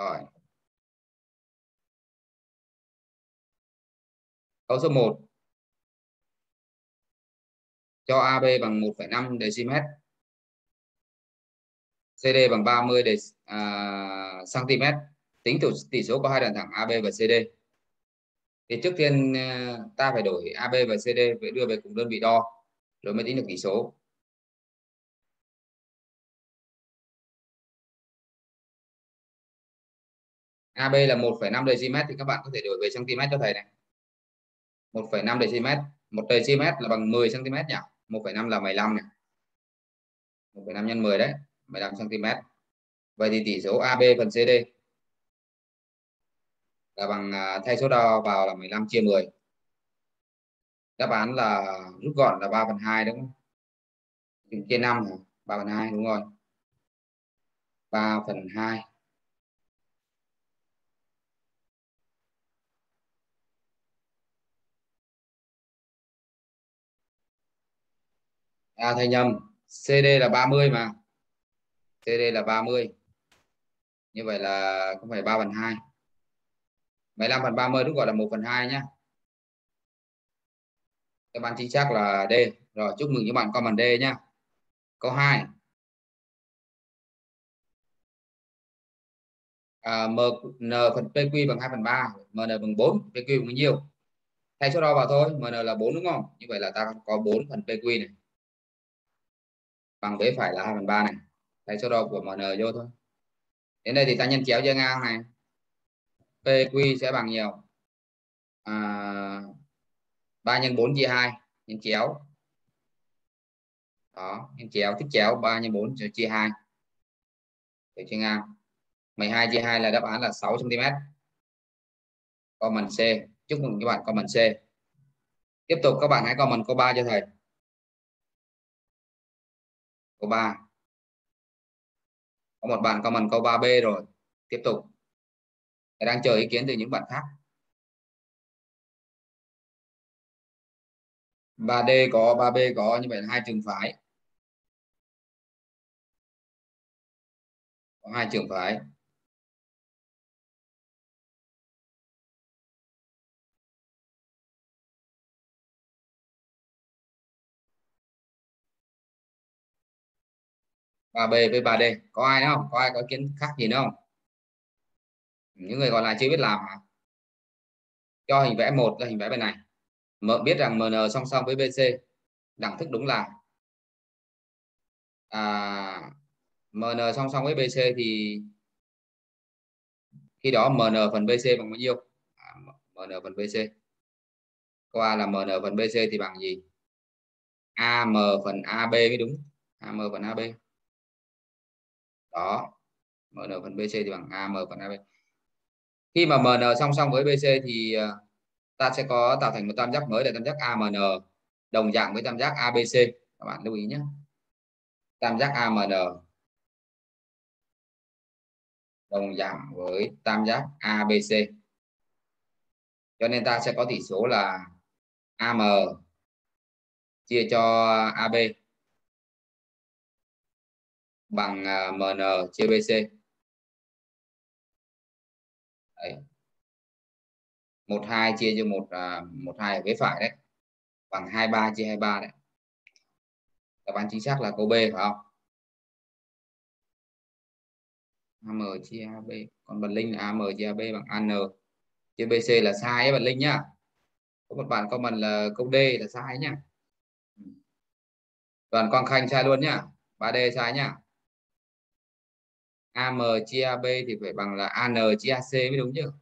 Rồi. Câu số 1. Cho AB bằng 1,5 decimet. CD bằng 30 cm. Tính tỷ số của hai đoạn thẳng AB và CD. Thì trước tiên ta phải đổi AB và CD để đưa về cùng đơn vị đo rồi mới tính được tỷ số. AB là 1,5 dm thì các bạn có thể đổi về cm cho thầy này. 1,5 dm, 1 dm là bằng 10 cm nhỉ? 1,5 là 15 này. 1,5 nhân 10 đấy, 15 cm. Vậy thì tỷ số AB phần CD là bằng thay số đo vào là 15 chia 10. Đáp án là rút gọn là 3/2 đúng không? Chia 5 hả? 3/2 đúng rồi. 3/2. À, thầy nhầm, CD là 30 mà. CD là 30. Như vậy là không phải 3/2. 15/30 rút gọn là 1/2 nhé. Các bạn chính xác là D. Rồi, chúc mừng các bạn comment D nhé. Câu 2. MN phần PQ bằng 2/3. MN bằng 4. PQ bằng bao nhiêu? Thay số đo vào thôi. MN là 4 đúng không? Như vậy là ta có 4 phần PQ này. Bằng vế phải là 2/3 này. Thay số đo của MN vô thôi. Đến đây thì ta nhân chéo chia ngang này. PQ sẽ bằng nhiều 3 x 4 chia 2. Nhân chéo. Đó, nhân chéo, thích chéo 3 x 4 chia 2. Để chia ngang 12 chia 2 là đáp án là 6 cm. Comment C. Chúc mừng các bạn comment C. Tiếp tục các bạn hãy comment câu 3 cho thầy. Câu 3. Có một bạn comment câu 3B rồi. Tiếp tục. Thầy đang chờ ý kiến từ những bạn khác. 3D có, 3B có, như vậy là 2 trường phái. Có 2 trường phái. Ba B với 3D có ai nữa không? Có ai có ý kiến khác gì nữa không? Những người còn lại chưa biết làm hả? Cho hình vẽ 1 là hình vẽ bên này. Biết rằng MN song song với BC, đẳng thức đúng là MN song song với BC thì khi đó MN phần BC bằng bao nhiêu? MN phần BC. Câu A là MN phần BC thì bằng gì? AM phần AB mới đúng. AM phần AB. Đó, MN phần BC thì bằng AM phần AB. Khi mà MN song song với BC thì ta sẽ có tạo thành một tam giác mới là tam giác AMN đồng dạng với tam giác ABC. Các bạn lưu ý nhé. Tam giác AMN đồng dạng với tam giác ABC. Cho nên ta sẽ có tỷ số là AM chia cho AB bằng MN chia BC. Đấy. 12 chia cho 12 ở vế phải đấy. Bằng 23 chia 23 đấy. Đáp án chính xác là câu B phải không? AM chia AB. Còn Bật Linh là AM chia AB bằng AN. Chia BC là sai ấy Bật Linh nhá. Có một bạn comment là câu D là sai nhá. Đoàn Quang Khanh sai luôn nhá. 3D sai nhá. AM chia AB thì phải bằng là AN chia AC mới đúng chứ.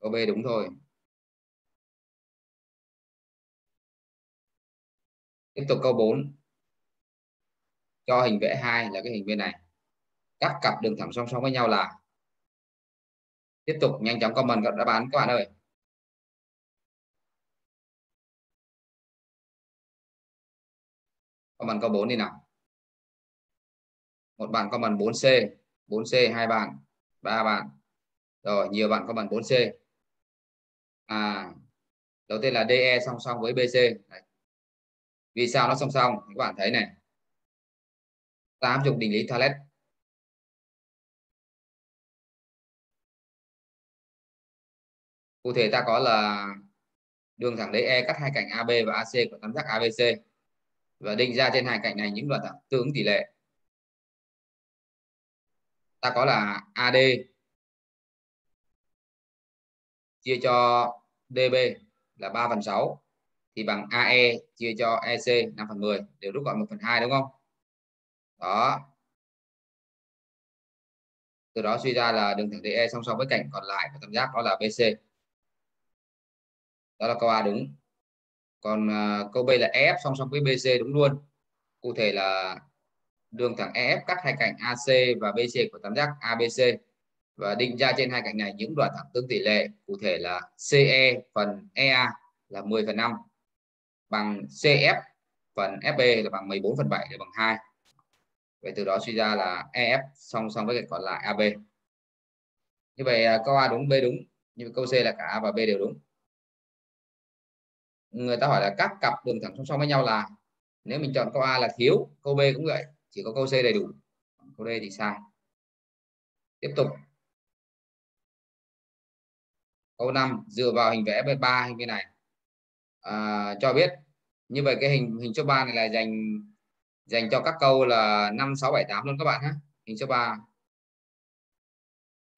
Câu B đúng thôi. Tiếp tục câu 4. Cho hình vẽ 2 là cái hình bên này. Các cặp đường thẳng song song với nhau là. Tiếp tục nhanh chóng comment đáp án các bạn ơi. Comment câu 4 đi nào. Một bạn comment 4C, 4C 2 bạn, 3 bạn. Rồi, nhiều bạn comment 4C. Đầu tiên là DE song song với BC. Đấy. Vì sao nó song song? Các bạn thấy này. Ta áp dụng định lý Thales. Cụ thể ta có là đường thẳng đáy E cắt hai cạnh AB và AC của tam giác ABC và định ra trên hai cạnh này những đoạn thẳng tương ứng tỷ lệ. Ta có là AD chia cho DB là 3/6 thì bằng AE chia cho EC 5/10, đều rút gọn 1/2 đúng không? Đó. Từ đó suy ra là đường thẳng DE song song với cạnh còn lại của tam giác đó là BC. Đó là câu A đúng. Còn câu B là EF song song với BC đúng luôn. Cụ thể là đường thẳng EF cắt hai cạnh AC và BC của tam giác ABC và định ra trên hai cạnh này những đoạn thẳng tương tỷ lệ, cụ thể là CE phần EA là 10/5 bằng CF phần FB là bằng 14/7 là bằng 2. Vậy từ đó suy ra là EF song song với cạnh còn lại AB. Như vậy câu A đúng, B đúng, nhưng câu C là cả A và B đều đúng. Người ta hỏi là các cặp đường thẳng song song với nhau là, nếu mình chọn câu A là thiếu, câu B cũng vậy, chỉ có câu C đầy đủ, câu D thì sai. Tiếp tục. Câu 5 dựa vào hình vẽ B3 hình như này cho biết như vậy cái hình số 3 này là dành cho các câu là 5, 6, 7, 8 luôn các bạn nhé. Hình số 3.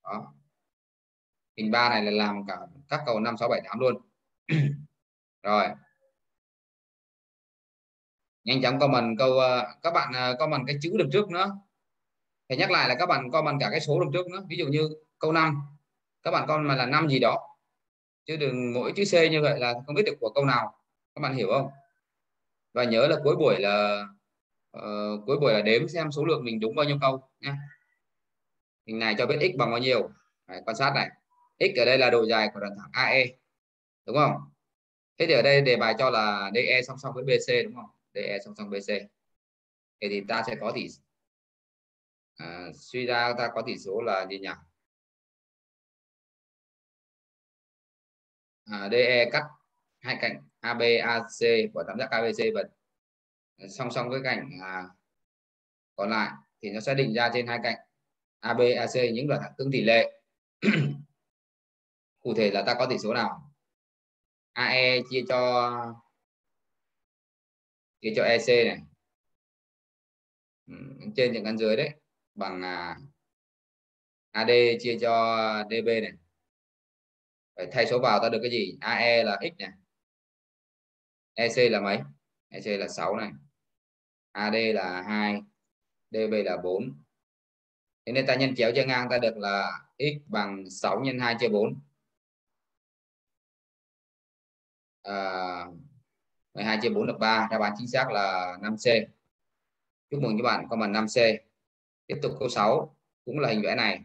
Đó. Hình 3 này là làm cả các câu 5, 6, 7, 8 luôn. Rồi. Nhanh chóng comment câu, các bạn comment cái chữ đằng trước nữa. Phải nhắc lại là các bạn comment cả cái số đằng trước nữa. Ví dụ như câu 5, các bạn comment là 5 gì đó. Chứ đừng mỗi chữ C như vậy là không biết được của câu nào. Các bạn hiểu không? Và nhớ là cuối buổi là đếm xem số lượng mình đúng bao nhiêu câu nha. Hình này cho biết x bằng bao nhiêu. Đấy, quan sát này. X ở đây là độ dài của đoạn thẳng AE. Đúng không? Thế thì ở đây đề bài cho là DE song song với BC đúng không? DE song song BC. Thế thì ta sẽ có tỷ suy ra ta có tỷ số là gì nhỉ? DE cắt hai cạnh AB, AC của tam giác ABC và song song với cạnh còn lại thì nó sẽ định ra trên hai cạnh AB, AC những đoạn thẳng tương tỷ lệ. Cụ thể là ta có tỷ số nào? AE chia cho EC này, trên những căn dưới đấy, bằng AD chia cho DB này. Phải thay số vào ta được cái gì? AE là x này, EC là mấy? EC là 6 này, AD là 2, DB là 4. Thế nên ta nhân chéo chia ngang ta được là x bằng 6 × 2 chia 4, 12 chia 4 được 3. Đáp án chính xác là 5C. Chúc mừng các bạn comment 5C. Tiếp tục câu 6 cũng là hình vẽ này.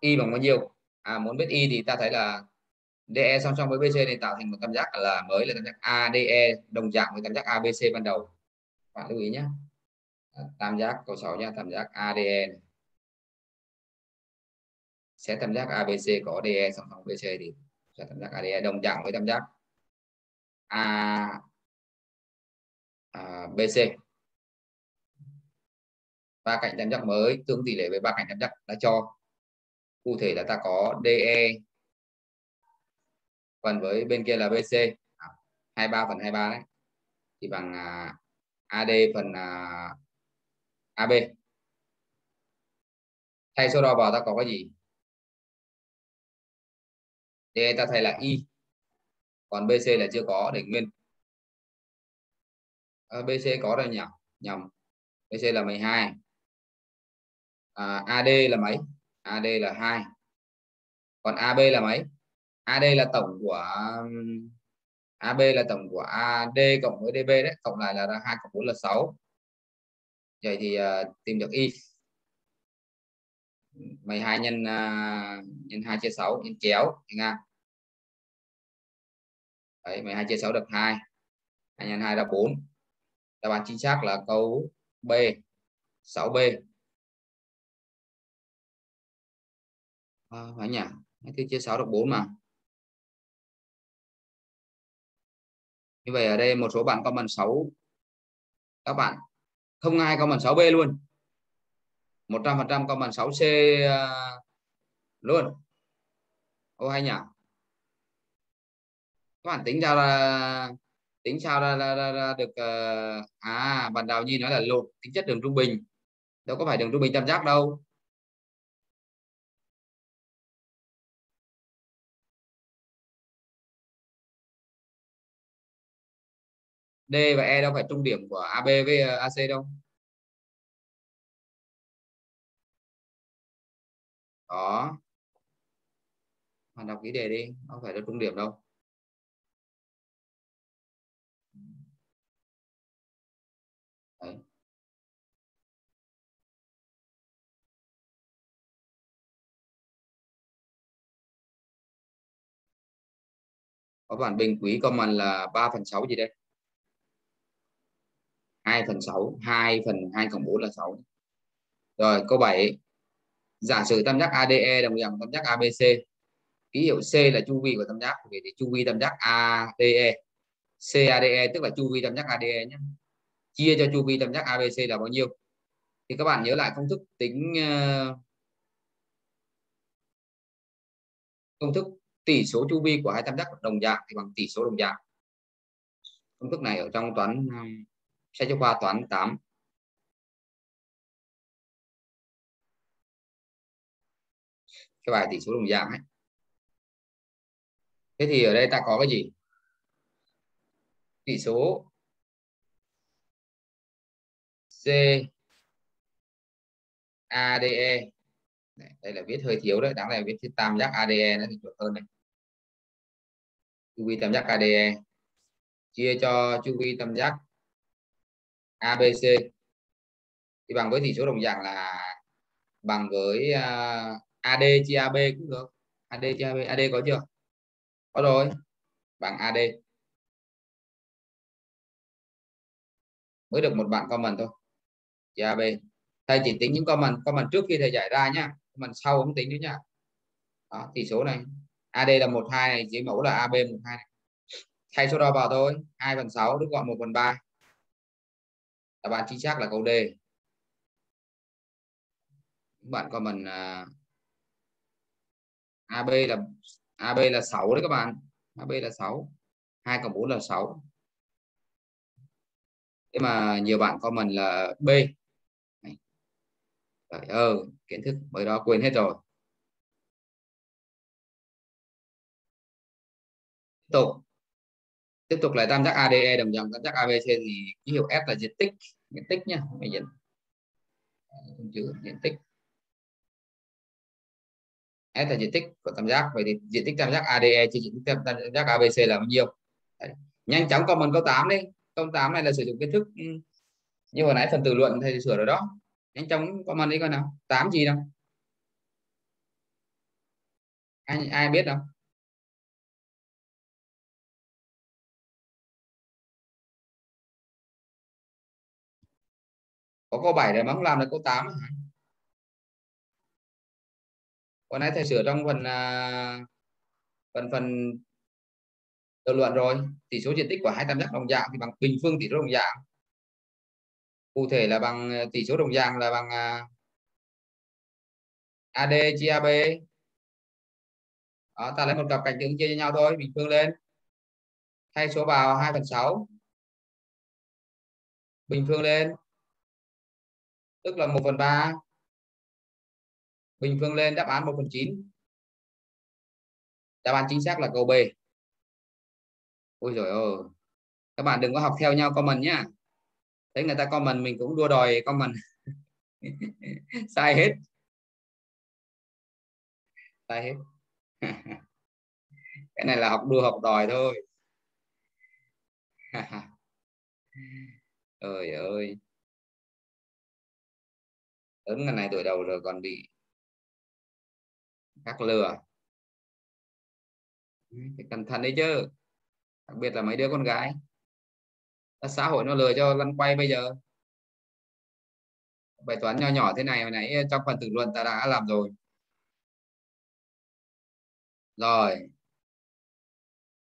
Y bằng bao nhiêu? Muốn biết Y thì ta thấy là DE song song với BC này tạo thành một tam giác là mới là tam giác ADE đồng dạng với tam giác ABC ban đầu. Bạn lưu ý nhé. Tam giác câu 6 nha, tam giác ADE này. Xét tam giác ABC có DE song song BC thì sẽ tam giác ADE đồng dạng với tam giác BC. Ba cạnh tam giác mới tương tỷ lệ với ba cạnh tam giác đã cho. Cụ thể là ta có DE phần với bên kia là BC 23/23 đấy thì bằng AD phần AB. Thay số đo vào ta có cái gì? DE ta thay là Y, còn BC là chưa có để nguyên. BC có rồi nhỉ? Nhầm. BC là 12. AD là mấy? AD là 2. Còn AB là mấy? AD là tổng của AB là tổng của AD cộng với DB đấy, cộng lại là 2 + 4 là 6. Vậy thì tìm được Y. 12 nhân 2 chia 6 nhân chéo thì ngang. Đấy, 12 chia 6 được 2. 2 nhân 2 là 4. Đáp án chính xác là câu B, 6B. Phải nhỉ? Thứ chia 6 được 4 mà. Như vậy ở đây một số bạn comment 6. Các bạn không ai comment 6B luôn. 100% comment 6C luôn. Ô hay nhỉ. Các bạn tính sao ra được à, bạn Đào Nhi nói là lột tính chất đường trung bình. Đâu có phải đường trung bình tam giác đâu. D và E đâu phải trung điểm của AB với AC đâu. Đó. Bạn đọc kỹ đề đi, không phải đâu trung điểm đâu. Đấy. Có bạn Bình Quý comment là 3/6 gì đây? 2/6, 2/2 + 4 là 6. Rồi câu 7. Giả sử tam giác ADE đồng dạng tam giác ABC. Ký hiệu C là chu vi của tam giác, vậy thì chu vi tam giác ADE. CADE tức là chu vi tam giác ADE nhé. Chia cho chu vi tam giác ABC là bao nhiêu? Thì các bạn nhớ lại công thức tỷ số chu vi của hai tam giác đồng dạng thì bằng tỷ số đồng dạng. Công thức này ở trong toán sách giáo khoa toán 8. Cái bài tỷ số đồng dạng ấy. Thế thì ở đây ta có cái gì? Tỷ số CADE. Đây là viết hơi thiếu đấy, đáng lẽ viết tam giác ADE nó thì chuẩn hơn đấy. Chu vi tam giác ADE chia cho chu vi tam giác ABC thì bằng với tỷ số đồng dạng là bằng với AD chia AB cũng được. AD chia AB, AD có chưa? Có rồi. Bằng AD. Mới được một bạn comment thôi. Chia AB. Thầy chỉ tính những comment trước khi thầy giải ra nhá, comment sau không tính nữa nhá. Đó, tỷ số này AD là 12 này, dưới mẫu là AB 12 này. Thay số đo vào thôi, 2/6 đứt gọn 1/3. Đáp án chính xác là câu D. Các bạn comment AB là 6 đấy các bạn. AB là 6. 2/4 là 6. Thế mà nhiều bạn comment là B. Trời ơi, kiến thức mới đó quên hết rồi. Tiếp tục là tam giác ADE đồng dạng tam giác ABC thì ký hiệu S là diện tích nhá, diện tích. S là diện tích của tam giác, vậy thì diện tích tam giác ADE chia diện tích tam giác ABC là bao nhiêu? Đấy. Nhanh chóng comment câu 8 đi. Câu 8 này là sử dụng kiến thức như hồi nãy phần tự luận thầy sửa rồi đó. Nhanh chóng comment đi coi nào. 8 gì đâu? Ai biết đâu? Có câu 7 rồi mà không làm được câu 8. Còn nãy thầy sửa trong phần tự luận rồi. Tỷ số diện tích của hai tam giác đồng dạng thì bằng bình phương tỷ số đồng dạng. Cụ thể là bằng tỷ số đồng dạng là bằng AD chia AB. Đó, ta lấy một cặp cạnh tương chia cho nhau thôi, bình phương lên. Thay số vào 2/6. Bình phương lên. Tức là 1/3. Bình phương lên, đáp án 1/9. Đáp án chính xác là câu B. Ôi giời ơi. Các bạn đừng có học theo nhau comment nhá. Thấy người ta comment mình cũng đua đòi comment. Sai hết. Sai hết. Cái này là học đua học đòi thôi. Trời ơi. Lớn ngày này tuổi đầu rồi còn bị các lừa, phải cẩn thận đấy chứ, đặc biệt là mấy đứa con gái. Xã hội nó lừa cho lăn quay bây giờ. Bài toán nho nhỏ thế này hồi nãy trong phần tự luận ta đã làm rồi.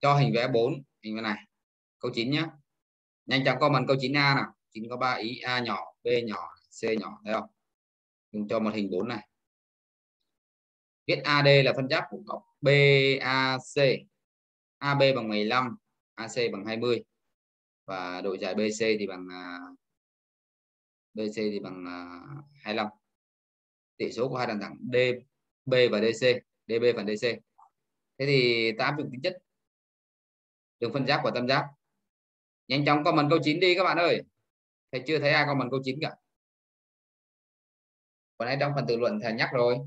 Cho hình vẽ 4, hình vẽ này câu 9 nhé. Nhanh chóng comment câu 9A nào. 9 có 3 ý: A nhỏ, B nhỏ, C nhỏ, thấy không? Mình cho một hình 4 này. Viết AD là phân giáp của cọc BAC. AB bằng 15, AC bằng 20 và độ dài BC thì bằng 25. Tỉ số của hai đàn thẳng DB và DC, DB và DC. Thế thì ta áp dụng tính chất đường phân giáp và tam giáp. Nhanh chóng comment câu 9 đi các bạn ơi. Thầy chưa thấy ai comment câu 9 cả. Còn nãy trong phần tự luận thầy nhắc rồi.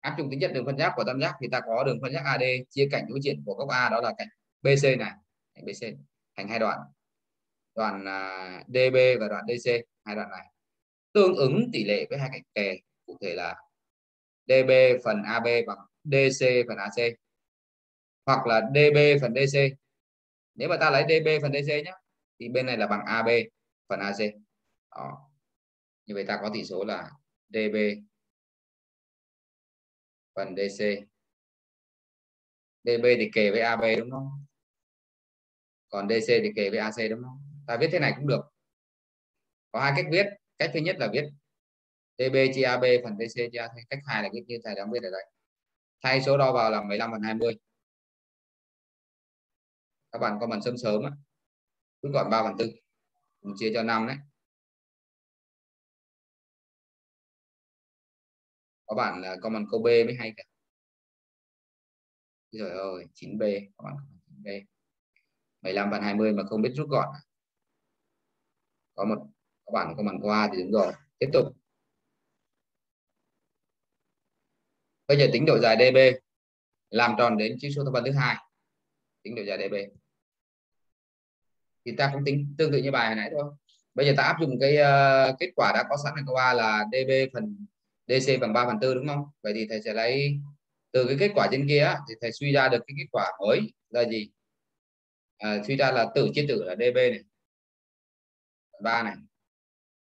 Áp dụng tính chất đường phân giáp của tam giác thì ta có đường phân giáp AD chia cạnh đối diện của góc A, đó là cạnh BC này, cạnh BC thành hai đoạn. Đoạn DB và đoạn DC, hai đoạn này. Tương ứng tỷ lệ với hai cạnh kề, cụ thể là DB phần AB bằng DC phần AC hoặc là DB phần DC. Nếu mà ta lấy DB phần DC nhé thì bên này là bằng AB phần AC. Đó. Như vậy ta có tỷ số là DB phần DC. DB thì kề với AB đúng không? Còn DC thì kề với AC đúng không? Ta viết thế này cũng được. Có hai cách viết. Cách thứ nhất là viết DB chia AB phần DC chia AC. Cách hai là viết như thầy đã viết ở đây. Thay số đo vào là 15 phần 20. Các bạn comment sớm sớm á. Cứ còn 3 phần 4. Mình chia cho 5 đấy. Có bạn là comment câu B mới hay cả. Trời ơi, 9B. Các bạn 9B. 15 phần 20 mà không biết rút gọn. Có một các bạn comment câu A thì đúng rồi. Tiếp tục. Bây giờ tính độ dài DB. Làm tròn đến chữ số thập phân thứ hai. Tính độ dài DB. Thì ta cũng tính tương tự như bài hồi nãy thôi. Bây giờ ta áp dụng cái kết quả đã có sẵn ở câu A là DB phần DC bằng 3 phần 4 đúng không? Vậy thì thầy sẽ lấy từ cái kết quả trên kia thì thầy suy ra được cái kết quả mới là gì? Suy ra là tử chia tử là DB này 3 này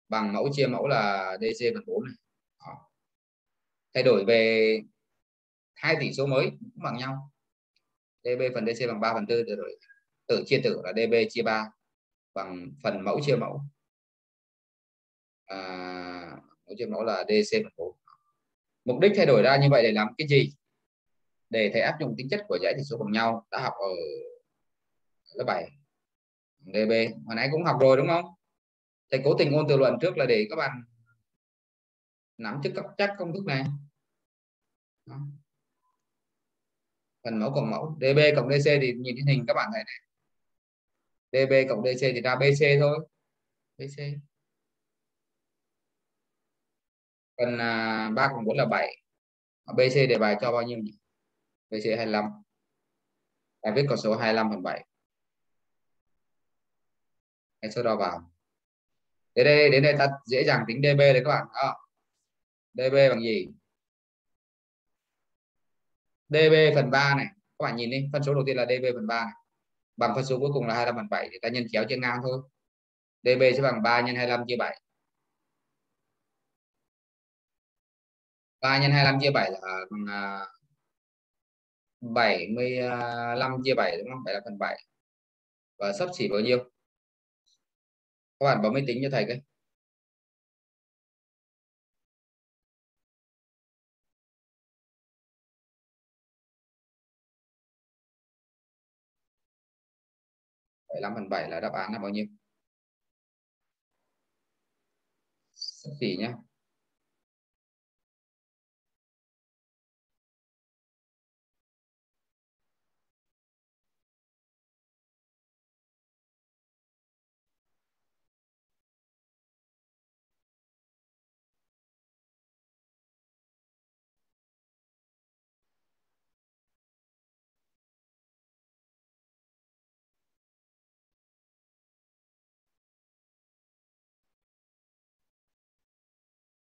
bằng mẫu chia mẫu là DC phần 4 này. Đó. Thay đổi về hai tỷ số mới cũng bằng nhau. DB phần DC bằng 3 phần 4 được rồi. Tử chia tử là DB chia 3 bằng phần mẫu chia mẫu. Mẫu chia mẫu là DC phần 4. Mục đích thay đổi ra như vậy để làm cái gì? Để thầy áp dụng tính chất của dãy tỷ số bằng nhau đã học ở lớp 7. DB hồi nãy cũng học rồi đúng không? Thầy cố tình ôn tự luận trước là để các bạn nắm chắc công thức này. Đó. Phần mẫu cộng mẫu DB cộng DC thì nhìn cái hình các bạn thấy này. DB cộng DC thì ra BC thôi. BC. Phần 3 cộng 4 là 7. BC đề bài cho bao nhiêu nhỉ? BC 25. Ta viết con số 25 phần 7. Hãy số đo vào. Đến đây ta dễ dàng tính DB đấy các bạn. Đó. DB bằng gì? DB phần 3 này, các bạn nhìn đi, phân số đầu tiên là DB phần 3 này. Bằng phân số cuối cùng là 25 phần 7 thì ta nhân chéo trên ngang thôi. DB sẽ bằng 3 nhân 25 chia 7. 3 nhân 25 chia 7 là bằng 75 chia 7 đúng không? 75 phần 7. Và xấp xỉ bao nhiêu? Các bạn bấm máy tính cho thầy cái. Vậy 5 phần 7 là đáp án là bao nhiêu? Sắp xỉ nhé.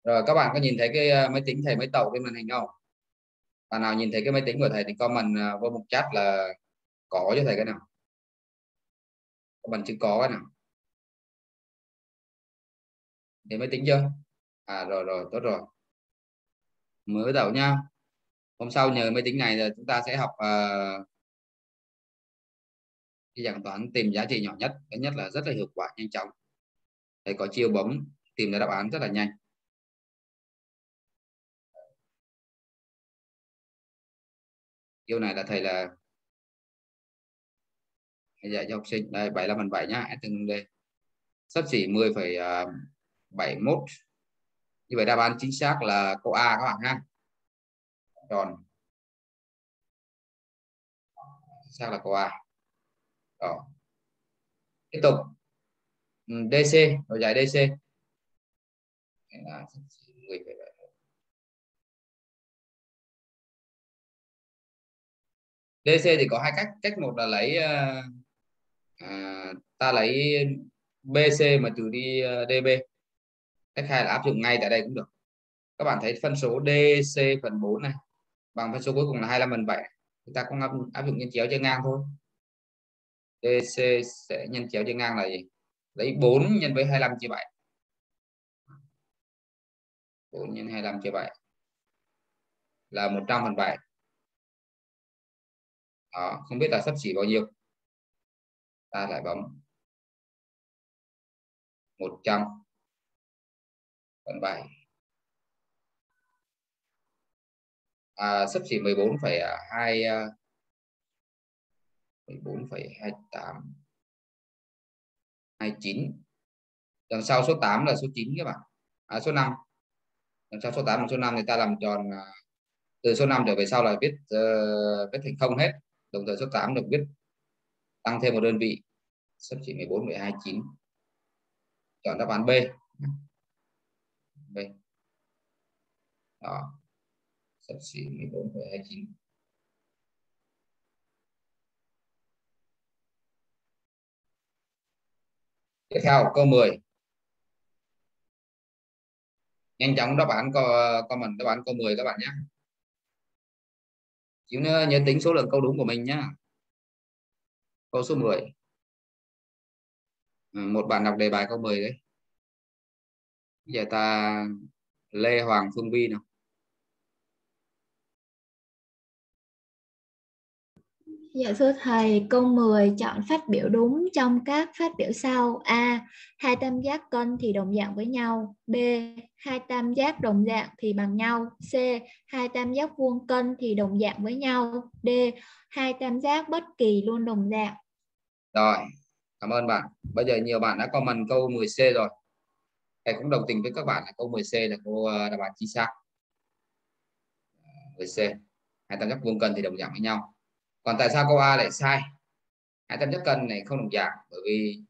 Rồi các bạn có nhìn thấy cái máy tính thầy mới tẩu trên màn hình không? Bạn nào nhìn thấy cái máy tính của thầy thì comment vô mục chat là có cho thầy cái nào. Comment chữ có cái nào. Để máy tính chưa? À rồi, tốt rồi. Mới đầu nha. Hôm sau nhờ máy tính này là chúng ta sẽ học cái dạng toán tìm giá trị nhỏ nhất. Cái nhất là rất là hiệu quả, nhanh chóng. Thầy có chiêu bấm tìm ra đáp án rất là nhanh. Điều này là thầy là dạy cho học sinh đây 75/7 nhá, từng đây xấp xỉ 10,71. Như vậy đáp án chính xác là câu A các bạn ha. Tròn. Xác là câu A. Đó. Tiếp tục. DC, độ dài DC. Là 10,7. DC thì có hai cách, cách một là lấy ta lấy BC mà trừ đi DB. Cách hai là áp dụng ngay tại đây cũng được. Các bạn thấy phân số DC phần 4 này bằng phân số cuối cùng là 25/7. Chúng ta cũng áp dụng nhân chéo trên ngang thôi. DC sẽ nhân chéo trên ngang là gì? Lấy 4 nhân với 25 chia 7. 4 nhân 25 chia 7 là 100/7. Đó, không biết là xấp xỉ bao nhiêu. Ta lại bấm 100/7. Xấp xỉ 14,28 29. Đằng sau số 8 là số 9 các bạn. Số 5. Đằng sau số 8 và số 5 thì ta làm tròn, từ số 5 trở về sau là viết thành 0 hết. Đồng thời số 8 được viết tăng thêm một đơn vị, xấp xỉ 14,29. Chọn đáp án B. B. Đó. Xấp xỉ 14,29. Tiếp theo câu 10. Nhanh chóng đáp án comment đáp án câu 10 các bạn nhé. Chứ nhớ tính số lượng câu đúng của mình nhé. Câu số 10. Một bạn đọc đề bài câu 10 đấy. Bây giờ ta Lê Hoàng Phương Vi nào. Dạ thưa thầy, câu 10 chọn phát biểu đúng trong các phát biểu sau. A. Hai tam giác cân thì đồng dạng với nhau. B. Hai tam giác đồng dạng thì bằng nhau. C. Hai tam giác vuông cân thì đồng dạng với nhau. D. Hai tam giác bất kỳ luôn đồng dạng. Rồi, cảm ơn bạn. Bây giờ nhiều bạn đã comment câu 10C rồi. Thầy cũng đồng tình với các bạn là câu 10C là câu đáp án chính xác. 10C. Hai tam giác vuông cân thì đồng dạng với nhau. Còn tại sao câu A lại sai? Hai tam giác cân này không đồng dạng, bởi vì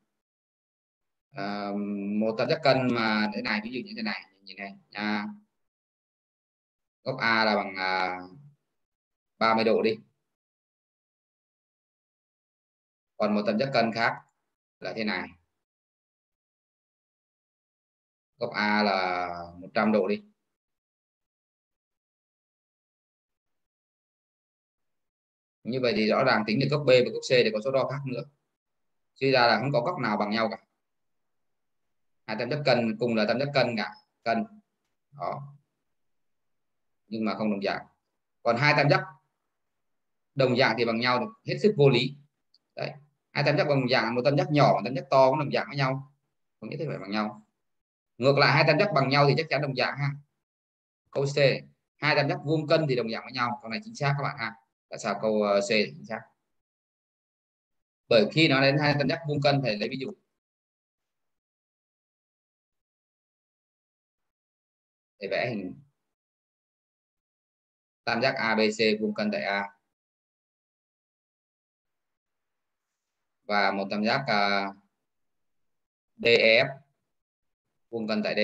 một tam giác cân mà thế này, ví dụ như thế này, nhìn này, góc A là bằng 30 độ đi. Còn một tam giác cân khác là thế này, góc A là 100 độ đi. Như vậy thì rõ ràng tính được góc B và góc C để có số đo khác nữa, chứ ra là không có góc nào bằng nhau cả. Hai tam giác cân cùng là tam giác cân cả, cân đó, nhưng mà không đồng dạng. Còn hai tam giác đồng dạng thì bằng nhau hết sức vô lý đấy. Hai tam giác bằng dạng, một tam giác nhỏ, một tam giác to cũng đồng dạng với nhau, không nhất thiết phải bằng nhau. Ngược lại, hai tam giác bằng nhau thì chắc chắn đồng dạng ha. Câu C, hai tam giác vuông cân thì đồng dạng với nhau, câu này chính xác các bạn ha. Tại sao câu C chính xác? Bởi khi nó đến hai tam giác vuông cân thì lấy ví dụ. Để vẽ hình tam giác ABC vuông cân tại A và một tam giác DEF vuông cân tại D.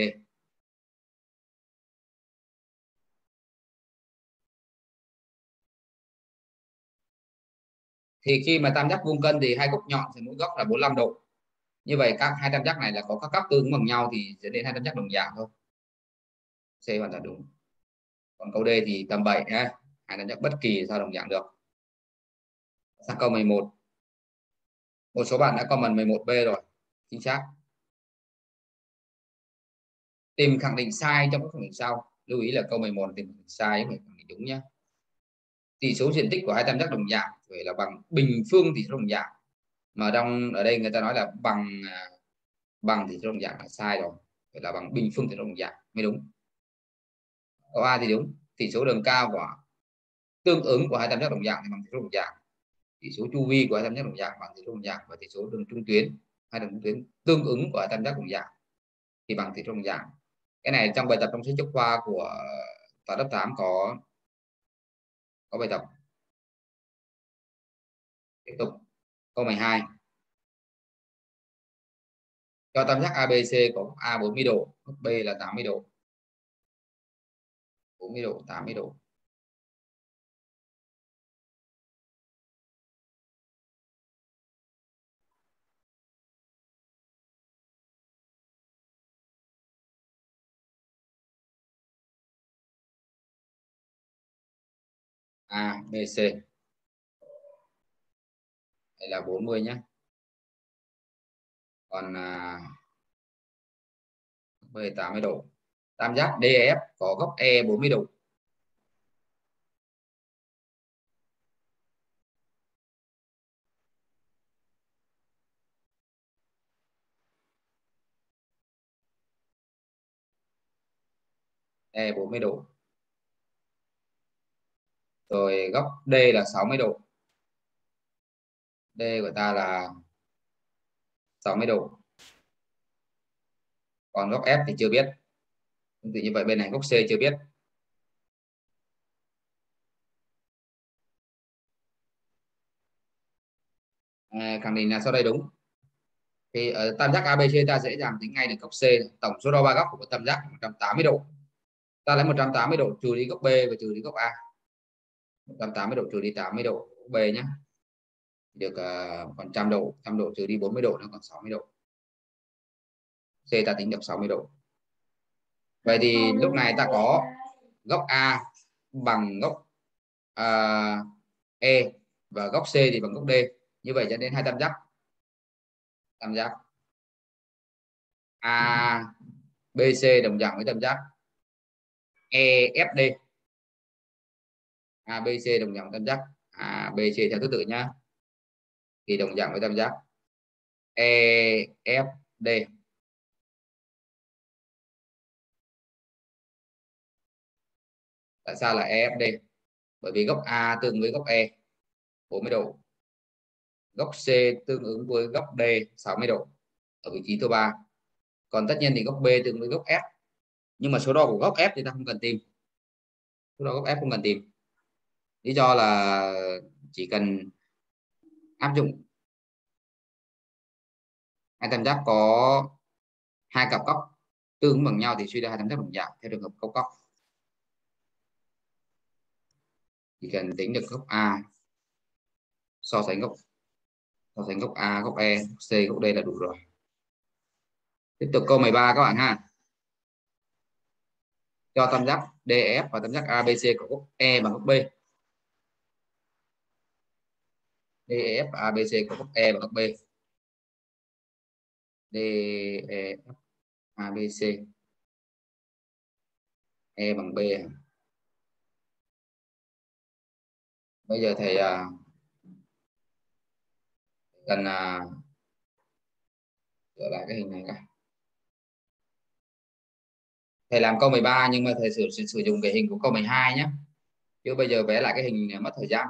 Thì khi mà tam giác vuông cân thì hai góc nhọn thì mỗi góc là 45 độ. Như vậy các hai tam giác này là có các góc tương bằng nhau thì dẫn đến hai tam giác đồng dạng thôi. C hoàn toàn đúng. Còn câu D thì tầm 7 ha. Hai tam giác bất kỳ sao đồng dạng được. Sang câu 11. Một số bạn đã comment 11B rồi. Chính xác. Tìm khẳng định sai trong các khẳng định sau. Lưu ý là câu 11 tìm khẳng định sai với khẳng định đúng nhé. Tỷ số diện tích của hai tam giác đồng dạng phải là bằng bình phương tỷ số đồng dạng, mà ở đây người ta nói là bằng tỷ số đồng dạng là sai rồi, phải là bằng bình phương tỷ số đồng dạng mới đúng. Câu A thì đúng, tỷ số đường cao của tương ứng của hai tam giác đồng dạng thì bằng số đồng dạng, chỉ số chu vi của hai tam giác đồng dạng bằng số đồng dạng, và chỉ số đường trung tuyến, hai đường trung tuyến tương ứng của hai tam giác đồng dạng thì bằng số đồng dạng. Cái này trong bài tập trong sách giáo khoa của toán lớp 8 có bài tập. Tiếp tục câu 12. Cho tam giác ABC có A 40 độ, B là 80 độ. 40 độ, 80 độ. A, B, C. Đây là 40 nhé. Còn B 80 độ. Tam giác DEF có góc E 40 độ. E 40 độ. Rồi góc D là 60 độ. D của ta là 60 độ. Còn góc F thì chưa biết. Tương tự như vậy bên này góc C chưa biết. Khẳng định là sau đây đúng. Thì ở tam giác ABC ta dễ dàng tính ngay được góc C. Tổng số đo ba góc của tam giác 180 độ. Ta lấy 180 độ trừ đi góc B và trừ đi góc A. 180 độ trừ đi 80 độ B nhé, được còn 100 độ, 100 độ trừ đi 40 độ nó còn 60 độ. C ta tính được 60 độ. Vậy thì lúc này ta có góc A bằng góc E và góc C thì bằng góc D. Như vậy cho nên hai tam giác ABC đồng dạng với tam giác EFD. ABC đồng dạng tam giác ABC theo thứ tự nhá, thì đồng dạng với tam giác EFD. Tại sao là EFD? Bởi vì góc A tương ứng với góc E 40 độ, góc C tương ứng với góc D 60 độ ở vị trí thứ 3. Còn tất nhiên thì góc B tương ứng với góc F, nhưng mà số đo của góc F thì ta không cần tìm. Số đo góc F không cần tìm. Lý do là chỉ cần áp dụng hai tam giác có hai cặp góc tương ứng bằng nhau thì suy ra hai tam giác đồng dạng theo trường hợp góc. Chỉ cần tính được góc A, so sánh góc A, góc E, góc C, góc D là đủ rồi. Tiếp tục câu 13 các bạn ha. Cho tam giác DEF và tam giác ABC có góc E bằng góc B. DEF và ABC có góc E và góc B. DEF ABC E bằng B. Bây giờ thầy cần sửa lại cái hình này cả. Thầy làm câu 13 nhưng mà thầy sử dụng cái hình của câu 12 nhé. Chứ bây giờ vẽ lại cái hình mất thời gian.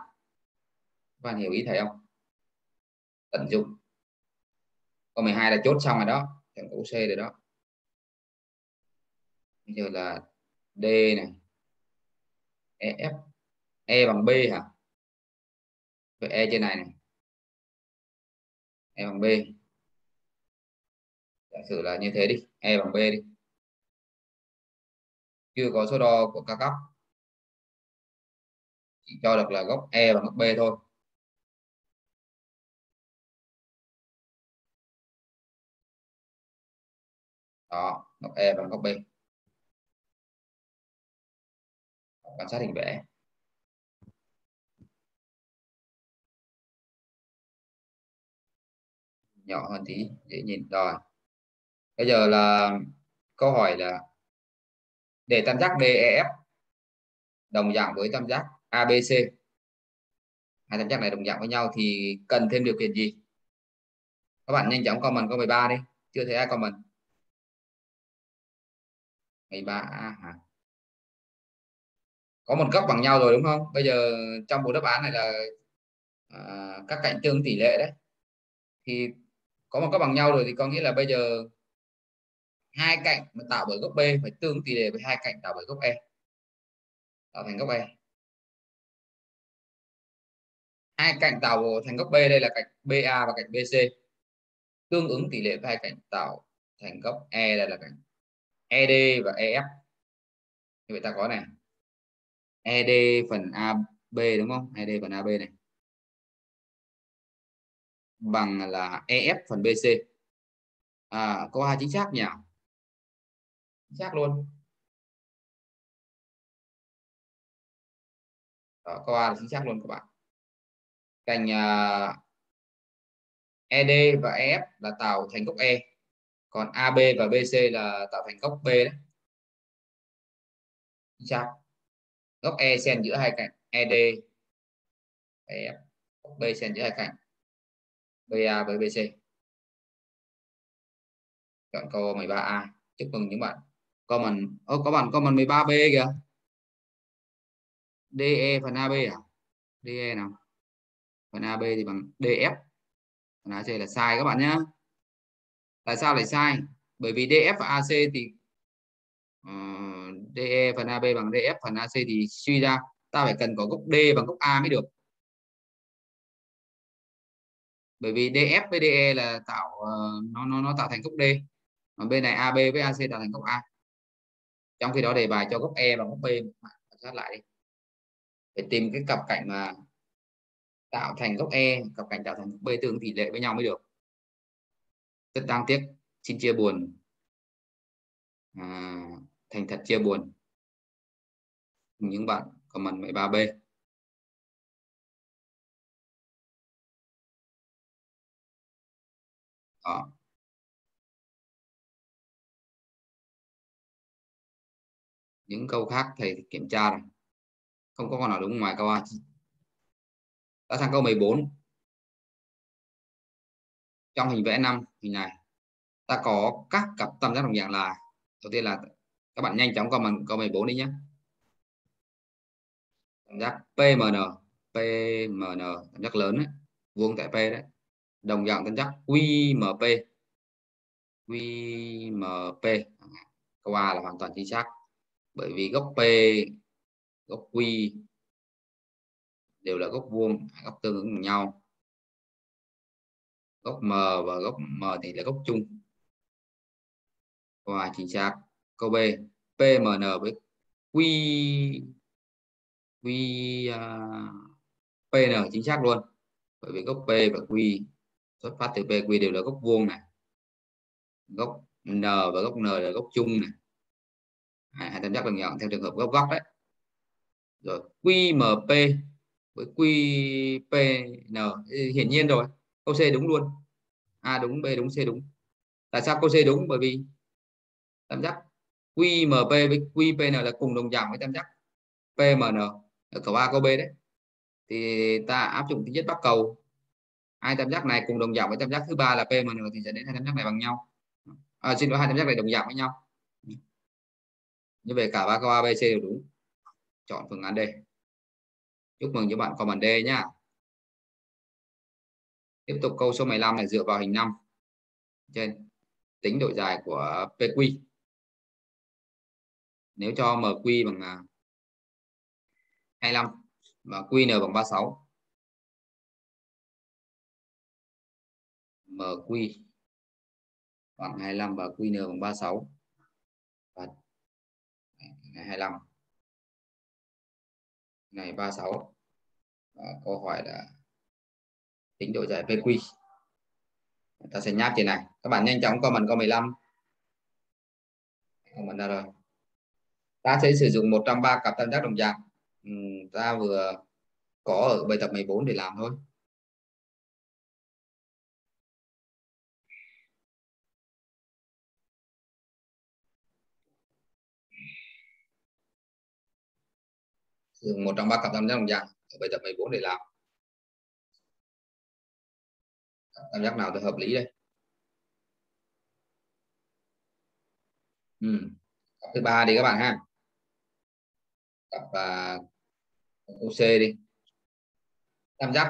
Các bạn hiểu ý thầy không? Tận dụng. Câu 12 là chốt xong rồi đó, thằng OC rồi đó. Bây giờ là D này. EF E bằng B hả? Vậy E trên này này. E bằng B. Giả sử là như thế đi, E bằng B đi. Chưa có số đo của các góc. Chỉ cho được là góc E bằng góc B thôi. Đó, góc E bằng góc B. Quan sát hình vẽ. Nhỏ hơn tí dễ nhìn rồi. Bây giờ là câu hỏi là để tam giác DEF đồng dạng với tam giác ABC, hai tam giác này đồng dạng với nhau thì cần thêm điều kiện gì? Các bạn nhanh chóng comment câu 13 đi, chưa thấy ai comment. 13A hả? có một góc bằng nhau rồi đúng không? Bây giờ trong bộ đáp án này là các cạnh tương tỷ lệ đấy, thì có một góc bằng nhau rồi thì có nghĩa là bây giờ hai cạnh mà tạo bởi góc B phải tương tỷ lệ với hai cạnh tạo bởi góc E, tạo thành góc E. Hai cạnh tạo thành góc B đây là cạnh BA và cạnh BC, tương ứng tỷ lệ với hai cạnh tạo thành góc E đây là cạnh ED và EF. Như vậy ta có này ED phần AB đúng không? ED phần AB này bằng là EF phần BC. Câu A chính xác nhỉ? Chính xác luôn. Câu A là chính xác luôn các bạn. Cạnh ED và EF là tạo thành góc E, còn AB và BC là tạo thành góc B đấy. Chính xác. Góc E xen giữa hai cạnh ED, EF, góc B xen giữa hai cạnh BA với BC. Chọn câu 13A. Chúc mừng những bạn comment. Có bạn comment 13B kìa. DE phần AB à? DE nào? Phần AB thì bằng DF. Phần AC là sai các bạn nhé. Tại sao lại sai? Bởi vì DF và AC thì DE phần AB bằng DF phần AC thì suy ra ta phải cần có góc D bằng góc A mới được. Bởi vì DF với DE là tạo nó tạo thành góc D, mà bên này AB với AC tạo thành góc A. Trong khi đó đề bài cho góc E và góc B, soát lại đi. Phải tìm cái cặp cạnh mà tạo thành góc E, cặp cạnh tạo thành góc B tương tỷ lệ với nhau mới được. Rất đáng tiếc, xin chia buồn. Thành thật chia buồn những bạn comment 13B. Đó. Những câu khác thầy kiểm tra này không có câu nào đúng ngoài câu A. Đã sang câu 14. Trong hình vẽ 5 hình này ta có các cặp tam giác đồng dạng là, đầu tiên là các bạn nhanh chóng comment câu 14 đi nhé. Tam giác PMN tam giác lớn đấy, vuông tại P đấy, đồng dạng tam giác QMP. Câu A là hoàn toàn chính xác, bởi vì góc P, góc Q đều là góc vuông, góc tương ứng với nhau. Góc M và góc M thì là góc chung. Câu A chính xác. Câu B, PMN với PN chính xác luôn, bởi vì góc P và Q xuất phát từ PQ đều là góc vuông này, góc N và góc N là góc chung này, hai tam giác đồng dạng theo trường hợp góc góc đấy. Rồi QMP với QPN hiển nhiên rồi, câu C đúng luôn. A đúng, B đúng, C đúng. Tại sao câu C đúng? Bởi vì tam giác QMP với QPN là cùng đồng dạng với tam giác PMN ở câu A câu B đấy, thì ta áp dụng tính chất bắc cầu, hai tam giác này cùng đồng dạng với tam giác thứ ba là PMN thì dẫn đến hai tam giác này bằng nhau. Xin lỗi, hai tam giác này đồng dạng với nhau. Như vậy cả ba câu A, B, C đều đúng. Chọn phương án D. Chúc mừng các bạn comment D nhá. Tiếp tục câu số 15 này, dựa vào hình 5 trên tính độ dài của PQ. Nếu cho MQ bằng 25 và QN bằng 36. MQ bằng 25 và QN bằng 36. Và 25 này 36. Và câu hỏi là tính độ dài PQ. Ta sẽ nháp trên này. Các bạn nhanh chóng comment câu 15. Comment ra rồi. Ta sẽ sử dụng 103 cặp tam giác đồng dạng ta vừa có ở bài tập 14 để làm thôi. Dùng 103 cặp tam giác đồng dạng ở bài tập 14 để làm. Tam giác nào thì hợp lý đây? Thứ ba đi các bạn ha. cặp OC đi. Tam giác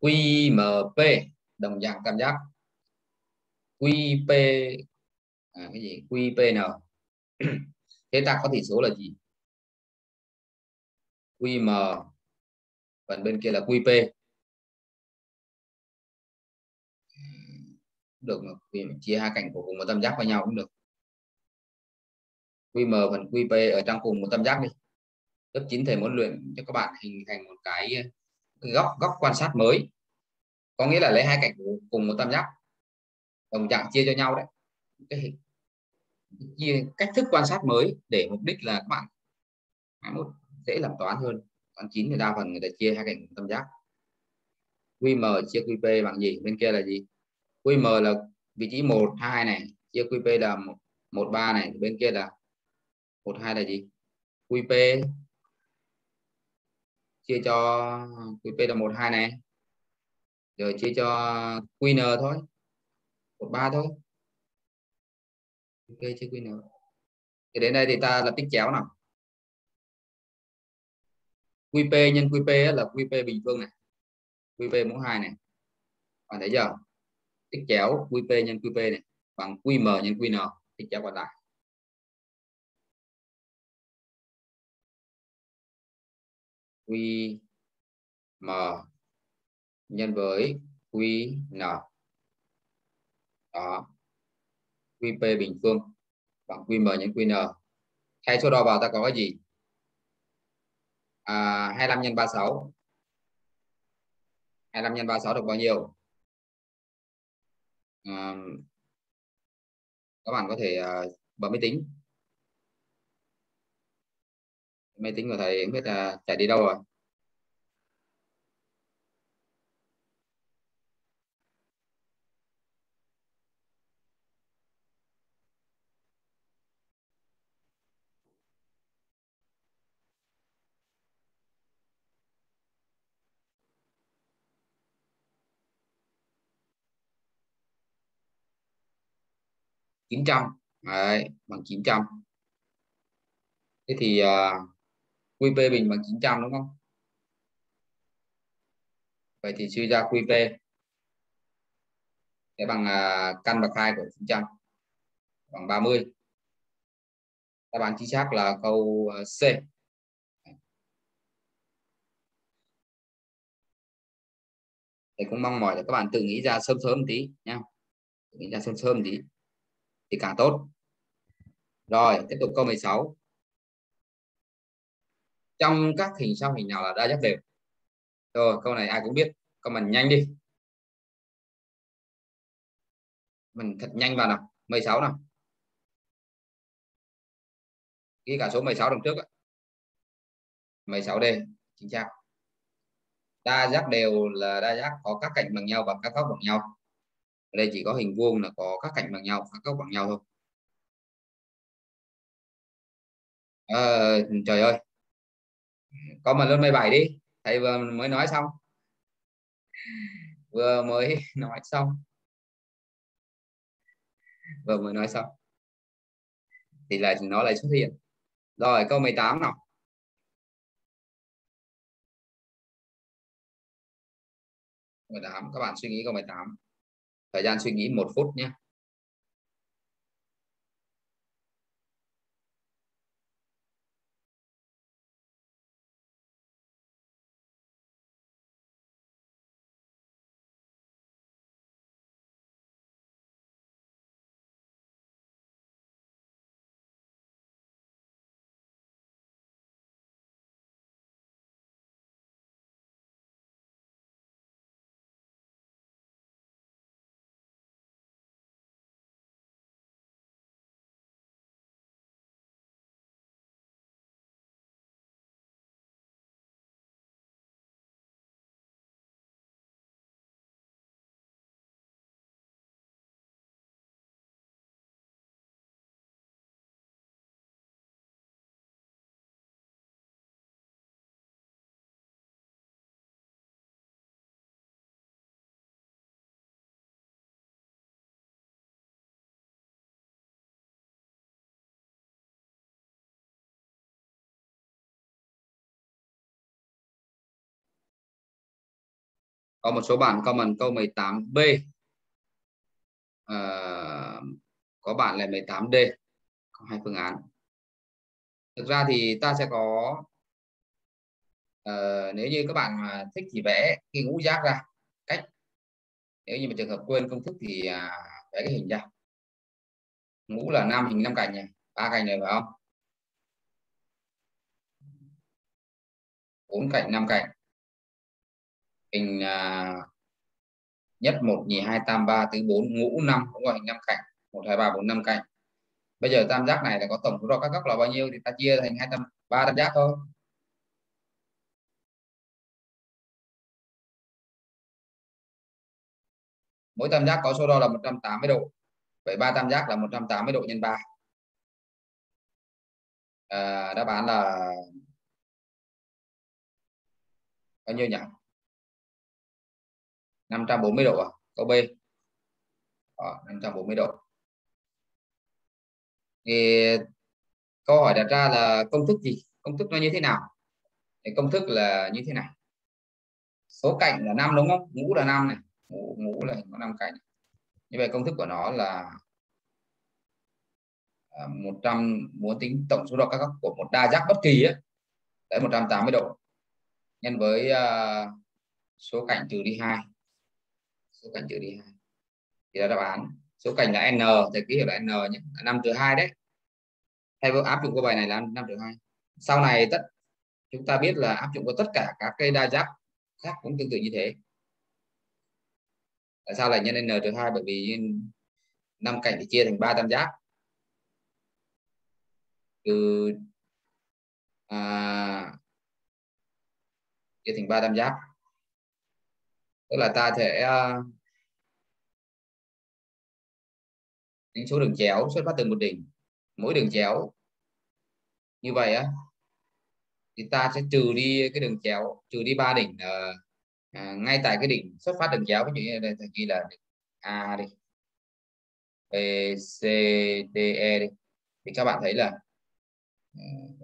QMP đồng dạng tam giác QP cái gì QPN. Thế ta có tỉ số là gì? QM phần bên kia là QP. Được mà, chia hai cạnh của cùng một tam giác vào nhau cũng được. QM phần QP ở trong cùng một tam giác đi. Lớp 9 thầy muốn luyện cho các bạn hình thành một cái góc quan sát mới. Có nghĩa là lấy hai cạnh của cùng một tam giác đồng dạng chia cho nhau đấy. Chia cách thức quan sát mới để mục đích là các bạn dễ làm toán hơn. Toán 9 thì đa phần người ta chia hai cạnh tam giác. QM chia QP bằng gì? Bên kia là gì? QM là vị trí 1, 2 này, chia QP là 1, 3 này, bên kia là 1, 2 là gì? QP chia cho QP là 1, 2 này, rồi chia cho QN thôi, 1, 3 thôi. QP chia QN. Thì đến đây thì ta lập tích chéo nào. QP nhân QP là QP bình phương này, QP mũ 2 này, bạn thấy chưa? Tích chéo QP nhân QP này bằng QM nhân QN, tích chéo còn lại. QM nhân với QN. Đó. QP bình phương bằng QM nhân QN. Thay số đo vào ta có cái gì? 25 nhân 36. 25 nhân 36 được bao nhiêu? Các bạn có thể bấm máy tính của thầy không biết là chạy đi đâu rồi. Bằng 900. Thế thì QP bình bằng 900 đúng không? Vậy thì suy ra QP sẽ bằng căn bậc 2 của 900 bằng 30. Đáp án chính xác là câu C. Thầy cũng mong mỏi là các bạn tự nghĩ ra sớm một tí nha. Tự nghĩ ra sớm một tí thì càng tốt. Rồi, tiếp tục câu 16. Trong các hình sau hình nào là đa giác đều? Rồi, câu này ai cũng biết. Comment nhanh đi. Mình thật nhanh vào nào. 16 nào. Ghi cả số 16 đằng trước ạ. 16D, chính xác. Đa giác đều là đa giác có các cạnh bằng nhau và các góc bằng nhau. Ở đây chỉ có hình vuông là có các cạnh bằng nhau, các góc bằng nhau thôi. Trời ơi. Comment lên 17 đi. Thầy vừa mới nói xong. Thì lại nó lại xuất hiện. Rồi câu 18 nào. Các bạn suy nghĩ câu 18. Thời gian suy nghĩ 1 phút nhé. Có một số bạn comment câu 18B, có bạn là 18D. Có hai phương án. Thực ra thì ta sẽ có, nếu như các bạn mà thích thì vẽ cái ngũ giác ra cách. Nếu như mà trường hợp quên công thức thì vẽ cái hình ra. Ngũ là 5 hình 5 cạnh này, 3 cạnh này phải không? 4 cạnh 5 cạnh. Hình nhất 1 2 3 4 ngũ 5 cũng là hình 5 cạnh, 1 2 3 4 5 cạnh. Bây giờ tam giác này là có tổng số các góc là bao nhiêu thì ta chia thành 3 tam giác thôi. Mỗi tam giác có số đo là 180 độ. Vậy 3 tam giác là 180 độ nhân 3. Đáp án là bao nhiêu nhỉ? 540 độ à? Câu B. 540 độ. Thì câu hỏi đặt ra là công thức gì? Công thức nó như thế nào? Thì công thức là như thế này. Số cạnh là 5 đúng không? Ngũ là 5 này. Ngũ là có 5 cạnh. Như vậy công thức của nó là 100, muốn tính tổng số đo các góc của một đa giác bất kỳ ấy, đấy 180 độ nhân với số cạnh trừ đi 2. Số cạnh trừ đi 2 thì là đáp án. Số cạnh là n, thầy ký hiệu là n nhé, 5 trừ 2 đấy. Thay áp dụng câu bài này là 5 trừ 2. Sau này tất chúng ta biết là áp dụng của tất cả các cái đa giác khác cũng tương tự như thế. Tại sao lại nhân n trừ 2? Bởi vì 5 cạnh thì chia thành 3 tam giác. Chia thành 3 tam giác. Tức là ta sẽ tính số đường chéo xuất phát từ một đỉnh. Mỗi đường chéo như vậy á thì ta sẽ trừ đi cái đường chéo, trừ đi 3 đỉnh ngay tại cái đỉnh xuất phát đường chéo. Ví dụ như đây thầy ghi là A đi, B, C, D, E đi, thì các bạn thấy là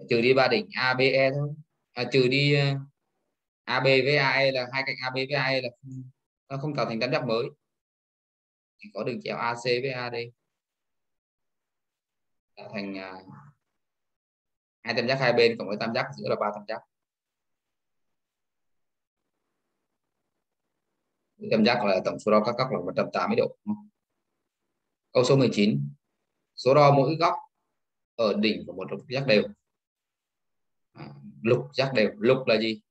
trừ đi 3 đỉnh A, B, E thôi. Trừ đi AB với AE là hai cạnh AB với AE là nó không tạo thành tam giác mới. Thì có đường chéo AC với AD tạo thành hai tam giác hai bên cộng với tam giác giữa là 3 tam giác. Tam giác là tổng số đo các góc là 180 độ. Câu số 19. Số đo mỗi góc ở đỉnh của một lục giác đều. Lục giác đều. Lục là gì?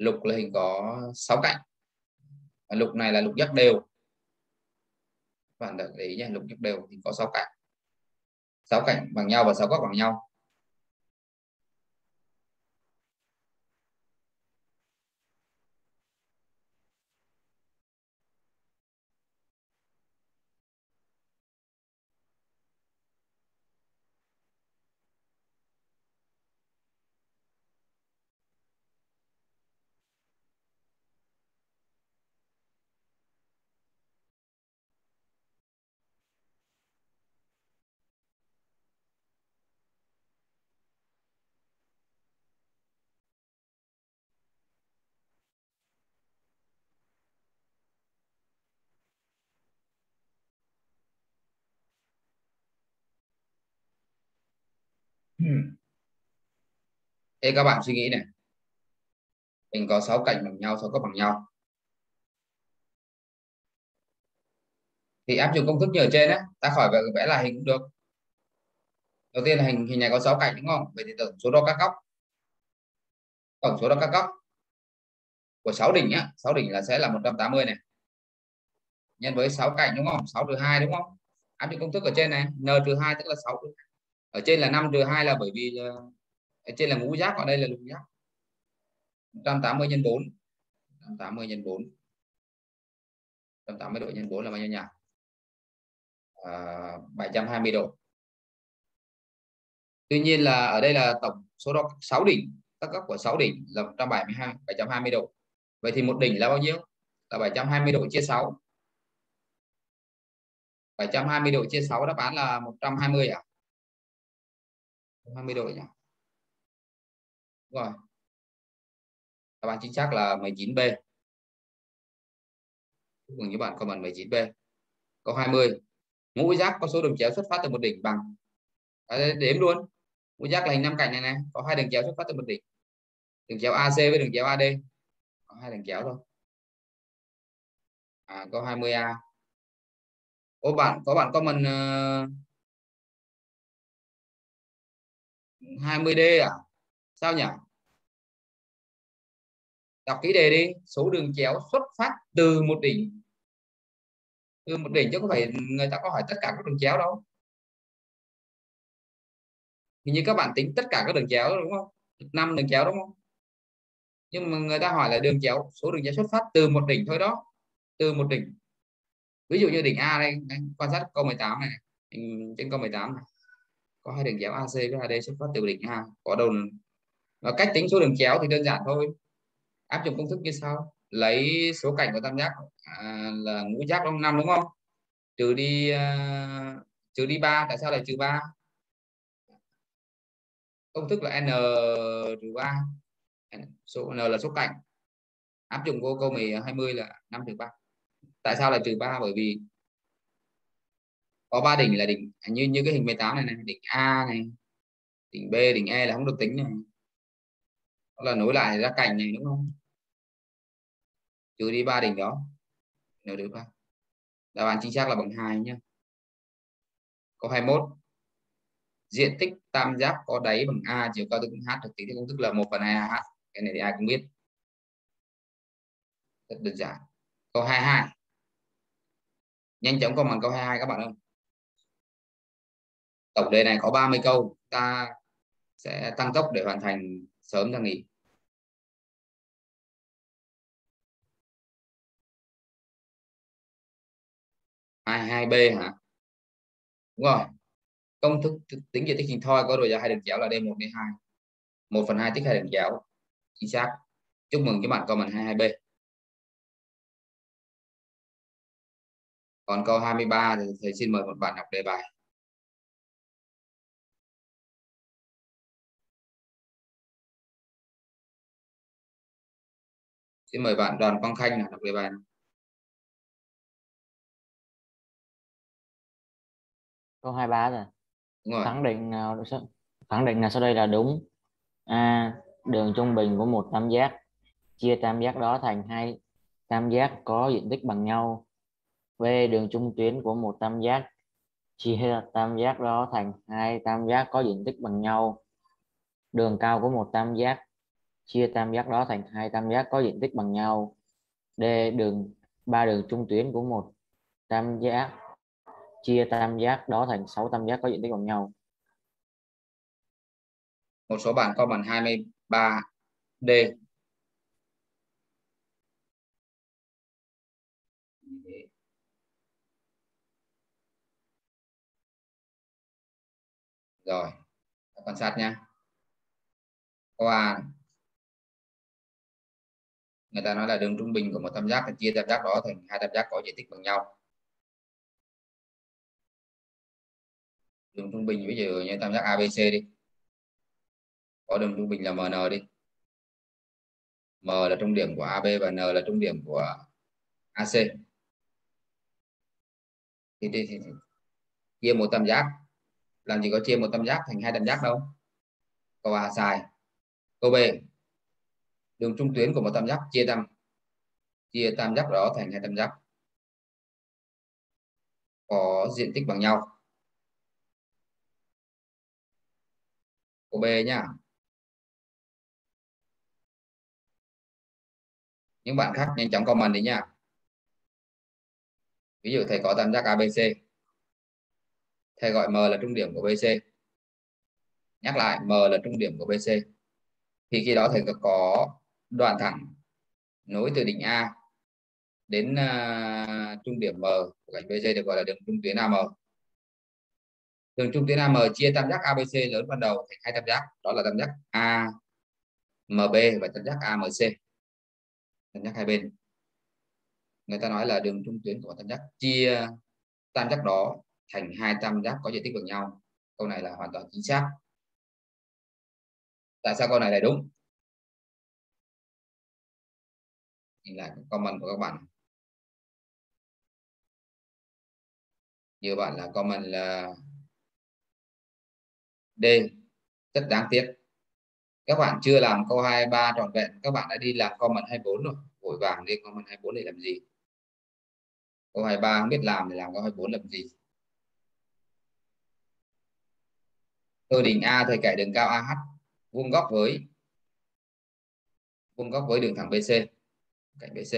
Lục là hình có 6 cạnh. Lục này là lục giác đều. Các bạn để ý nhé. Lục giác đều thì có 6 cạnh. 6 cạnh bằng nhau và 6 góc bằng nhau. Thế các bạn suy nghĩ này, mình có 6 cạnh bằng nhau, 6 góc bằng nhau thì áp dụng công thức như ở trên á, ta khỏi vẽ là hình cũng được. Đầu tiên là hình này có 6 cạnh đúng không? Vậy thì tổng số đo các góc, tổng số đo các góc của 6 đỉnh á, 6 đỉnh là sẽ là 180 này nhân với 6 cạnh đúng không? 6 trừ 2 đúng không? Áp dụng công thức ở trên này, n trừ 2 tức là 6. Ở trên là 5 trừ 2 là bởi vì ở trên là ngũ giác, còn đây là lục giác. 180 nhân 4. 180 nhân 4. 180 độ nhân 4 là bao nhiêu nhỉ? 720 độ. Tuy nhiên là ở đây là tổng số đo 6 đỉnh, các góc của 6 đỉnh là 720 độ. Vậy thì một đỉnh là bao nhiêu? Là 720 độ chia 6. 720 độ chia 6 đáp án là 120 à? 120 độ nhỉ? Rồi. Đáp án chính xác là 19B. Chúc mừng các bạn comment 19B. Câu 20. Ngũ giác có số đường chéo xuất phát từ một đỉnh bằng. Đếm luôn. Ngũ giác là hình năm cạnh này này, có hai đường chéo xuất phát từ một đỉnh. Đường chéo AC với đường chéo AD. Có hai đường chéo thôi. Câu 20A. Có bạn comment 20D à? Sao nhỉ? Đọc kỹ đề đi. Số đường chéo xuất phát từ một đỉnh. Từ một đỉnh chứ không phải người ta có hỏi tất cả các đường chéo đâu. Hình như các bạn tính tất cả các đường chéo đúng không? 5 đường chéo đúng không? Nhưng mà người ta hỏi là đường chéo, số đường chéo xuất phát từ một đỉnh thôi đó. Từ một đỉnh. Ví dụ như đỉnh A đây, quan sát câu 18 này, trên câu 18 này. Có hai đường chéo AC với AD xuất phát từ đỉnh A. Có đầu. Và cách tính số đường chéo thì đơn giản thôi. Áp dụng công thức như sau: lấy số cạnh của tam giác là ngũ giác trong 5 đúng không? Trừ đi 3, tại sao lại trừ 3? Công thức là n trừ 3, số n là số cạnh. Áp dụng vô câu 20 là 5 trừ 3. Tại sao lại trừ 3? Bởi vì có 3 đỉnh là đỉnh như cái hình 18 này, đỉnh A này, đỉnh B, đỉnh E là không được tính này. Đó là nối lại ra cạnh này đúng không? Trừ đi 3 đỉnh đó. Nếu được không? Đáp án chính xác là bằng 2 nhé. Câu 21. Diện tích tam giác có đáy bằng A, chiều cao tương H được tính theo công thức là 1/2AH. Cái này thì ai cũng biết. Rất đơn giản. Câu 22. Nhanh chóng comment câu 22 các bạn ơi. Tổng đề này có 30 câu, ta sẽ tăng tốc để hoàn thành sớm ra nghỉ. A2B hả? Đúng rồi. Công thức tính diện tích hình thoi có đôi ra hai đường chéo là D1 D2. 1/2 tích hai đường chéo. Chính xác. Chúc mừng các bạn comment 22B. Còn câu 23 thì thầy xin mời một bạn đọc đề bài. Xin mời bạn Đoàn Quang Khanh đọc đề bài. Câu 23 rồi. Đúng rồi. Khẳng định là sau đây là đúng. A. Đường trung bình của một tam giác. Chia tam giác đó thành hai tam giác có diện tích bằng nhau. B. Đường trung tuyến của một tam giác. Chia tam giác đó thành hai tam giác có diện tích bằng nhau. Đường cao của một tam giác. Chia tam giác đó thành hai tam giác có diện tích bằng nhau. D. Ba đường trung tuyến của một tam giác. Chia tam giác đó thành 6 tam giác có diện tích bằng nhau. Một số bạn comment 23D. Rồi, quan sát nha. Câu A. Người ta nói là đường trung bình của một tam giác thì chia tam giác đó thành hai tam giác có diện tích bằng nhau. Đường trung bình ví dụ như tam giác ABC đi, có đường trung bình là MN đi. M là trung điểm của AB và N là trung điểm của AC. Thì chia một tam giác, làm gì có chia một tam giác thành hai tam giác đâu. Câu A sai. Câu B. Đường trung tuyến của một tam giác, chia tam giác đó thành hai tam giác có diện tích bằng nhau. Câu B nhá. Những bạn khác nhanh chóng comment đi nha. Ví dụ thầy có tam giác ABC, thầy gọi M là trung điểm của BC. Nhắc lại, M là trung điểm của BC. Thì khi đó thầy có đoạn thẳng nối từ đỉnh A đến trung điểm M của cạnh BC được gọi là đường trung tuyến AM. Đường trung tuyến AM chia tam giác ABC lớn ban đầu thành hai tam giác, đó là tam giác AMB và tam giác AMC. Tam giác hai bên. Người ta nói là đường trung tuyến của tam giác, chia tam giác đó thành hai tam giác có diện tích bằng nhau. Câu này là hoàn toàn chính xác. Tại sao câu này lại đúng? Nhìn lại comment của các bạn. như bạn là comment là D, rất đáng tiếc. Các bạn chưa làm câu 23 trọn vẹn, các bạn đã đi làm comment 24 rồi, vội vàng đi comment 24 để làm gì? Câu 23 không biết làm thì làm câu 24 làm gì? Tôi đỉnh A thời kẻ đường cao AH vuông góc với đường thẳng BC, cạnh BC.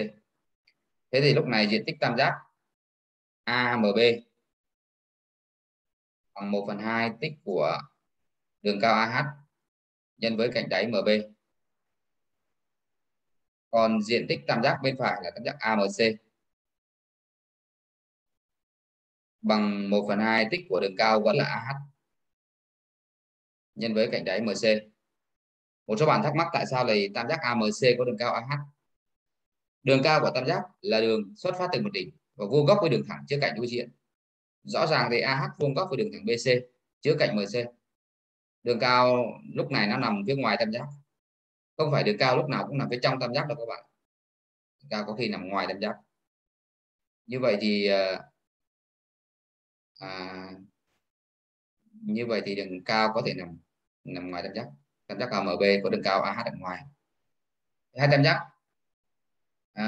Thế thì lúc này diện tích tam giác AMB bằng 1/2 tích của đường cao AH nhân với cạnh đáy MB. Còn diện tích tam giác bên phải là tam giác AMC bằng 1/2 tích của đường cao vẫn là AH nhân với cạnh đáy MC. Một số bạn thắc mắc tại sao lại tam giác AMC có đường cao AH. Đường cao của tam giác là đường xuất phát từ một đỉnh và vuông góc với đường thẳng chứa cạnh đối diện. Rõ ràng thì AH vuông góc với đường thẳng BC chứa cạnh MC. Đường cao lúc này nó nằm phía ngoài tam giác. Không phải đường cao lúc nào cũng nằm phía trong tam giác đâu các bạn. Đường cao có khi nằm ngoài tam giác. Như vậy thì đường cao có thể nằm ngoài tam giác. Tam giác AMB có đường cao AH ở ngoài. Hai tam giác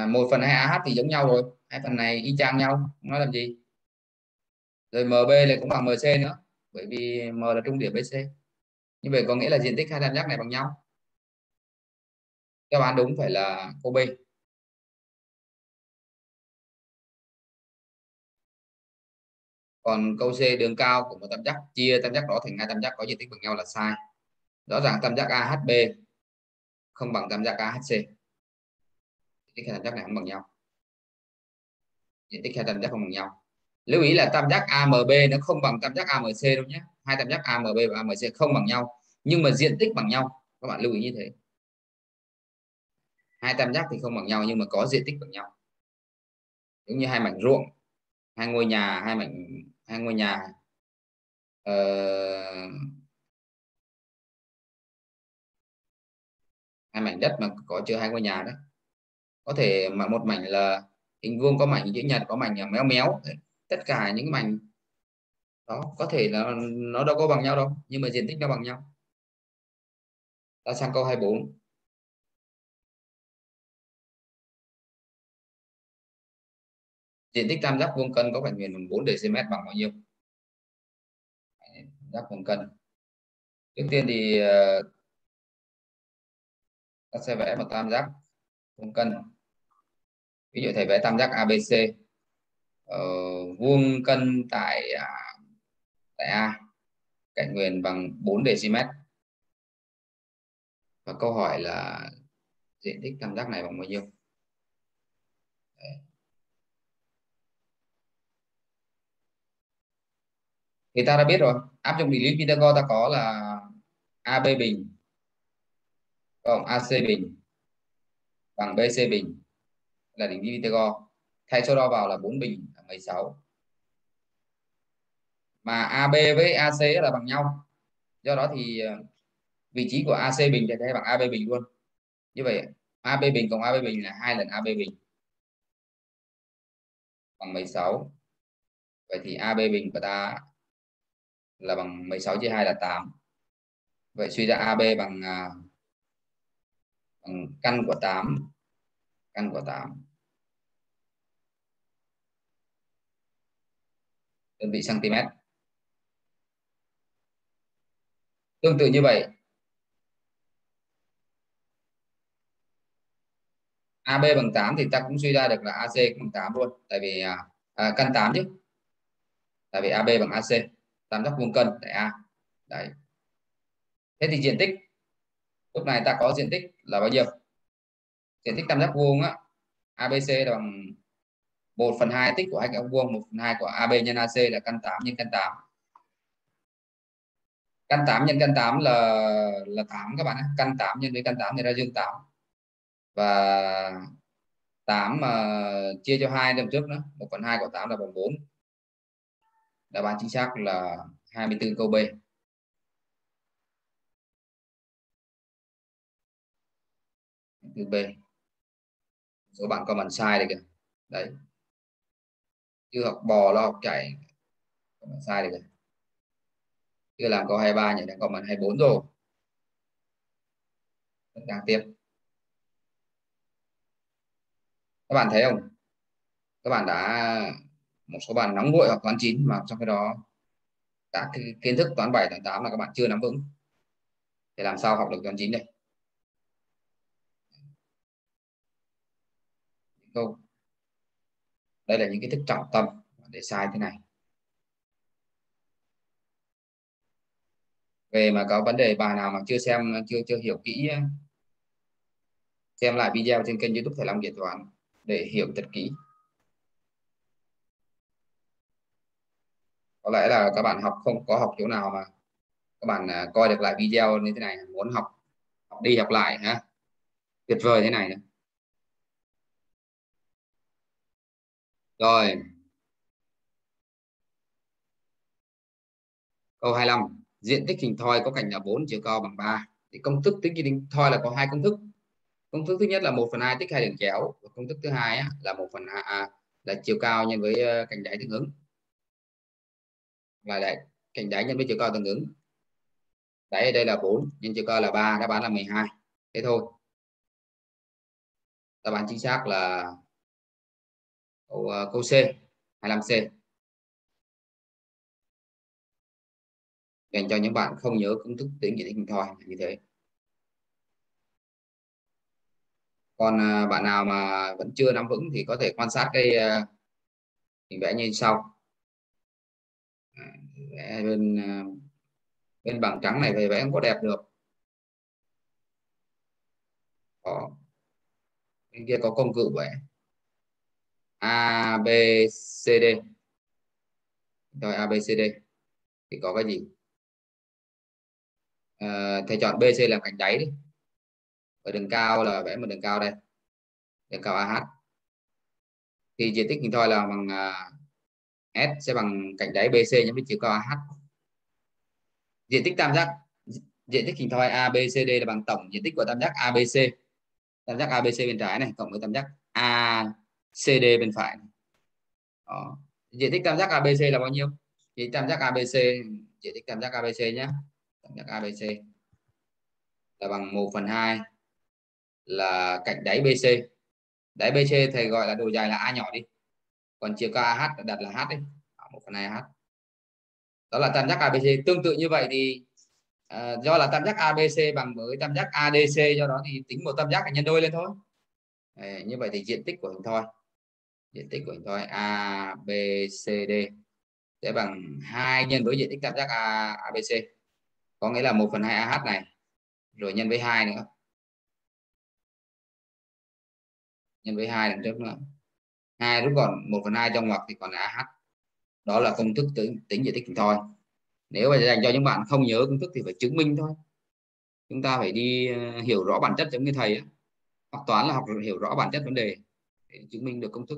1/2 AH thì giống nhau rồi, hai phần này y chang nhau, nó làm gì? Rồi MB lại cũng bằng MC nữa, bởi vì M là trung điểm BC. Như vậy có nghĩa là diện tích hai tam giác này bằng nhau. Đáp án đúng phải là câu B. Còn câu C, đường cao của một tam giác chia tam giác đó thành hai tam giác có diện tích bằng nhau là sai. Rõ ràng tam giác AHB không bằng tam giác AHC. Diện tích hai tam giác này không bằng nhau. Diện tích hai tam giác không bằng nhau. Lưu ý là tam giác AMB nó không bằng tam giác AMC đâu nhé. Hai tam giác AMB và AMC không bằng nhau, nhưng mà diện tích bằng nhau. Các bạn lưu ý như thế. Hai tam giác thì không bằng nhau nhưng mà có diện tích bằng nhau. Giống như hai mảnh ruộng, hai ngôi nhà, hai mảnh đất mà có chứa hai ngôi nhà đấy. Có thể mà một mảnh là hình vuông, có mảnh chữ nhật, có mảnh là méo méo. Tất cả những mảnh đó có thể là nó đâu có bằng nhau đâu, nhưng mà diện tích nó bằng nhau. Ta sang câu 24. Diện tích tam giác vuông cân có cạnh viền 4 dm bằng bao nhiêu? Tam giác vuông cân. Trước tiên thì ta sẽ vẽ một tam giác vuông cân. Ví dụ thầy vẽ tam giác ABC vuông cân tại A, cạnh viền bằng 4 dm. Và câu hỏi là diện tích tam giác này bằng bao nhiêu? Đấy. Thì ta đã biết rồi, áp dụng định lý Pythagore ta có là AB bình cộng AC bình bằng BC bình, là định lý Pythagore. Thay số đo vào là 4 bình là 16. Mà AB với AC là bằng nhau. Do đó thì vị trí của AC bình thì thay bằng AB bình luôn. Như vậy AB bình cộng AB bình là 2 lần AB bình bằng 16. Vậy thì AB bình của ta là bằng 16 chia 2 là 8. Vậy suy ra AB bằng căn của 8. Căn của 8. Đơn vị cm. Tương tự như vậy, AB bằng 8 thì ta cũng suy ra được là AC cũng bằng 8 luôn, tại vì căn 8 chứ. Tại vì AB bằng AC, tam giác vuông cân tại A. Đấy. Thế thì diện tích lúc này ta có diện tích là bao nhiêu? Diện tích tam giác vuông á, ABC là bằng 1/2 tích của hai cạnh vuông, 1/2 của AB nhân AC là căn 8 nhân căn 8. Căn 8 nhân căn 8 là 8 các bạn ạ. Căn 8 nhân với căn 8 thì ra dương 8. Và 8 chia cho 2 lần trước nữa, 1/2 của 8 là bằng 4. Đáp án chính xác là 24 câu B. Từ B. Số bạn comment sai đấy kìa. Đấy. Chưa học bò lo học chạy. Comment sai được rồi. Chưa làm câu 23 nhỉ, đang comment 24 rồi. Đang tiếp. Các bạn thấy không? Các bạn đã một số bạn nóng vội học toán 9 mà trong cái đó các kiến thức toán 7, toán 8 là các bạn chưa nắm vững. Thì làm sao học được toán 9 đây? Câu. Đây là những kiến thức trọng tâm để sai thế này. Về mà có vấn đề bài nào mà chưa xem, chưa hiểu kỹ, xem lại video trên kênh YouTube Thay Long Day Toan để hiểu thật kỹ. Có lẽ là các bạn học không có học chỗ nào mà các bạn coi được lại video như thế này, muốn học đi học lại ha, tuyệt vời thế này. Rồi. Câu 25, diện tích hình thoi có cạnh là 4 chiều cao bằng 3. Thì công thức tính hình thoi là có hai công thức. Công thức thứ nhất là 1/2 tích hai đường chéo, và công thức thứ hai là 1/2 là chiều cao nhân với cạnh đáy tương ứng. Và đây, cạnh đáy nhân với chiều cao tương ứng. Đáy ở đây là 4 nhân chiều cao là 3, đáp án là 12. Thế thôi. Đáp án chính xác là câu C, 25C. Dành cho những bạn không nhớ công thức tính diện tích hình thoi như thế. Còn bạn nào mà vẫn chưa nắm vững thì có thể quan sát cái hình vẽ như sau. Vẽ bên bảng trắng này về vẽ không có đẹp được. Đó. Bên kia có công cụ vẽ. A, B, C, D. Rồi A, B, C, D. Thì có cái gì? Thầy chọn BC làm cạnh đáy đi. Ở đường cao là vẽ một đường cao đây. Đường cao AH. Thì diện tích hình thoi là bằng S sẽ bằng cạnh đáy BC nhân với chiều cao AH. Diện tích tam giác, diện tích hình thoi ABCD là bằng tổng diện tích của tam giác ABC. Tam giác ABC bên trái này cộng với tam giác ACD bên phải. Đó. Diện tích tam giác ABC là bao nhiêu? Thì tam giác ABC, diện tích tam giác ABC nhé. Tam giác ABC là bằng 1/2 là cạnh đáy BC. Đáy BC thầy gọi là độ dài là A nhỏ đi. Còn chiều cao AH đặt là H đi. 1/2 H. Đó là tam giác ABC. Tương tự như vậy thì do là tam giác ABC bằng với tam giác ADC, do đó thì tính một tam giác nhân đôi lên thôi. Đấy, như vậy thì diện tích của hình thoi. Diện tích của hình thoi ABCD sẽ bằng 2 nhân với diện tích tam giác ABC. Có nghĩa là 1/2 AH này rồi nhân với 2 nữa. Nhân với 2 đằng trước nữa. 2 rút gọn 1/2 trong ngoặc thì còn là AH. Đó là công thức tính diện tích hình thoi. Nếu mà dành cho những bạn không nhớ công thức thì phải chứng minh thôi. Chúng ta phải đi hiểu rõ bản chất giống như thầy ấy. Học toán là học hiểu rõ bản chất vấn đề để chứng minh được công thức.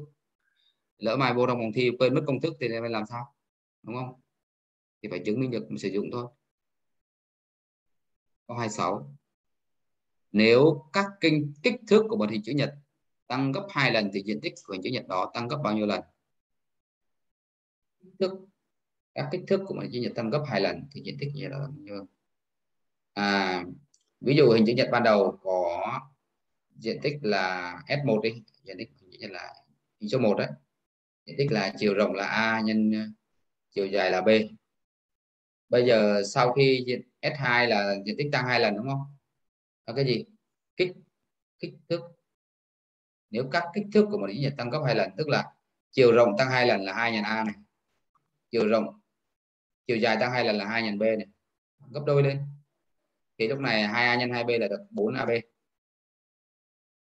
Lỡ mai vô trong phòng thi quên mất công thức thì phải làm sao? Đúng không? Thì phải chứng minh được sử dụng thôi. Câu 26. Nếu các kích thước của một hình chữ nhật tăng gấp 2 lần thì diện tích của hình chữ nhật đó tăng gấp bao nhiêu lần? Các kích thước của một hình chữ nhật tăng gấp 2 lần thì diện tích như là bao nhiêu? Ví dụ hình chữ nhật ban đầu có diện tích là S1 đi, diện tích hình chữ nhật là hình số 1 đấy. Diện tích là chiều rộng là A nhân chiều dài là B. Bây giờ sau khi S2 là diện tích tăng 2 lần đúng không? Đó, cái gì? Kích thước. Nếu các kích thước của một hình chữ nhật tăng gấp 2 lần, tức là chiều rộng tăng 2 lần là 2 nhân A này. Chiều rộng, chiều dài tăng 2 lần là 2 nhân B này. Gấp đôi lên. Thì lúc này 2A nhân 2B là được 4AB.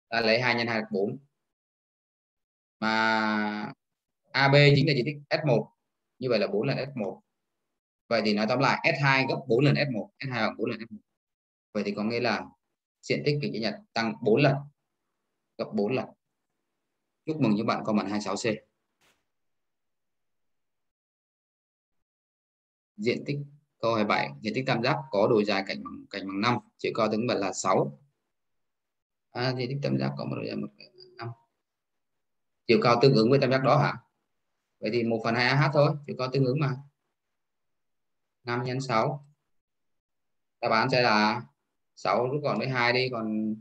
Ta lấy 2 nhân 2 là 4. Mà AB chính là diện tích S1. Như vậy là 4 lần S1. Vậy thì nói tóm lại S2 gấp 4 lần S1. S2 bằng 4 lần S1. Vậy thì có nghĩa là diện tích hình chữ nhật tăng 4 lần. Gấp 4 lần. Chúc mừng những bạn comment 26C. Diện tích câu 27. Diện tích tam giác có độ dài cạnh bằng 5. Chiều cao tương ứng là 6. Diện tích tam giác có một độ dài 1,5. Chiều cao tương ứng với tam giác đó hả? Vậy thì 1/2 AH thôi. Chiều cao tương ứng mà. 5 nhân 6. Đáp án sẽ là 6 rút gọn với 2 đi, còn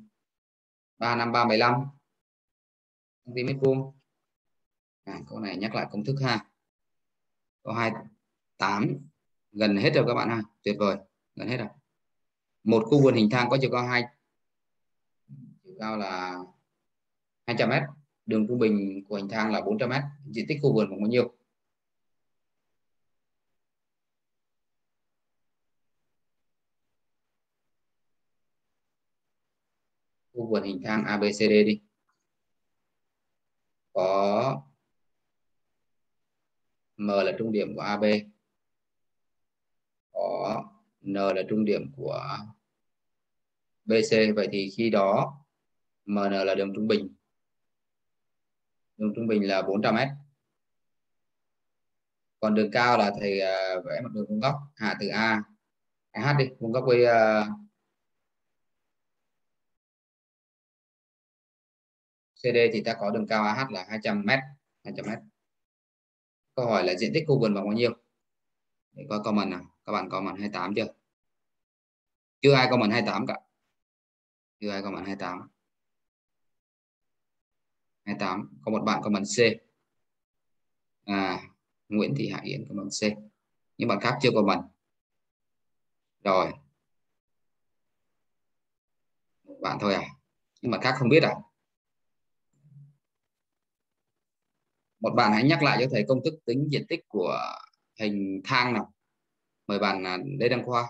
3, 5, 3, 15 cm vuông. Câu này nhắc lại công thức ha. Câu 28 gần hết rồi các bạn ha, tuyệt vời, gần hết rồi. Một khu vườn hình thang có chiều cao là 200 m, đường trung bình của hình thang là 400 m, diện tích khu vườn bằng bao nhiêu? Khu vườn hình thang ABCD đi, có M là trung điểm của AB, có N là trung điểm của BC. Vậy thì khi đó MN là đường trung bình. Đường trung bình là 400 m. Còn đường cao là thầy vẽ một đường vuông góc từ A H đi, vuông góc với CD thì ta có đường cao AH là 200 m. 200 m. Câu hỏi là diện tích khu vườn bằng bao nhiêu? Để coi comment nào. Các bạn comment 28 chưa? Chưa ai comment 28 cả. Chưa ai comment 28. 28, có một bạn comment C. Nguyễn Thị Hải Yến comment C. Những bạn khác chưa comment. Rồi. Một bạn thôi à? Những bạn khác không biết à? Một bạn hãy nhắc lại cho thầy công thức tính diện tích của hình thang nào. Mời bạn Lê Đăng Khoa.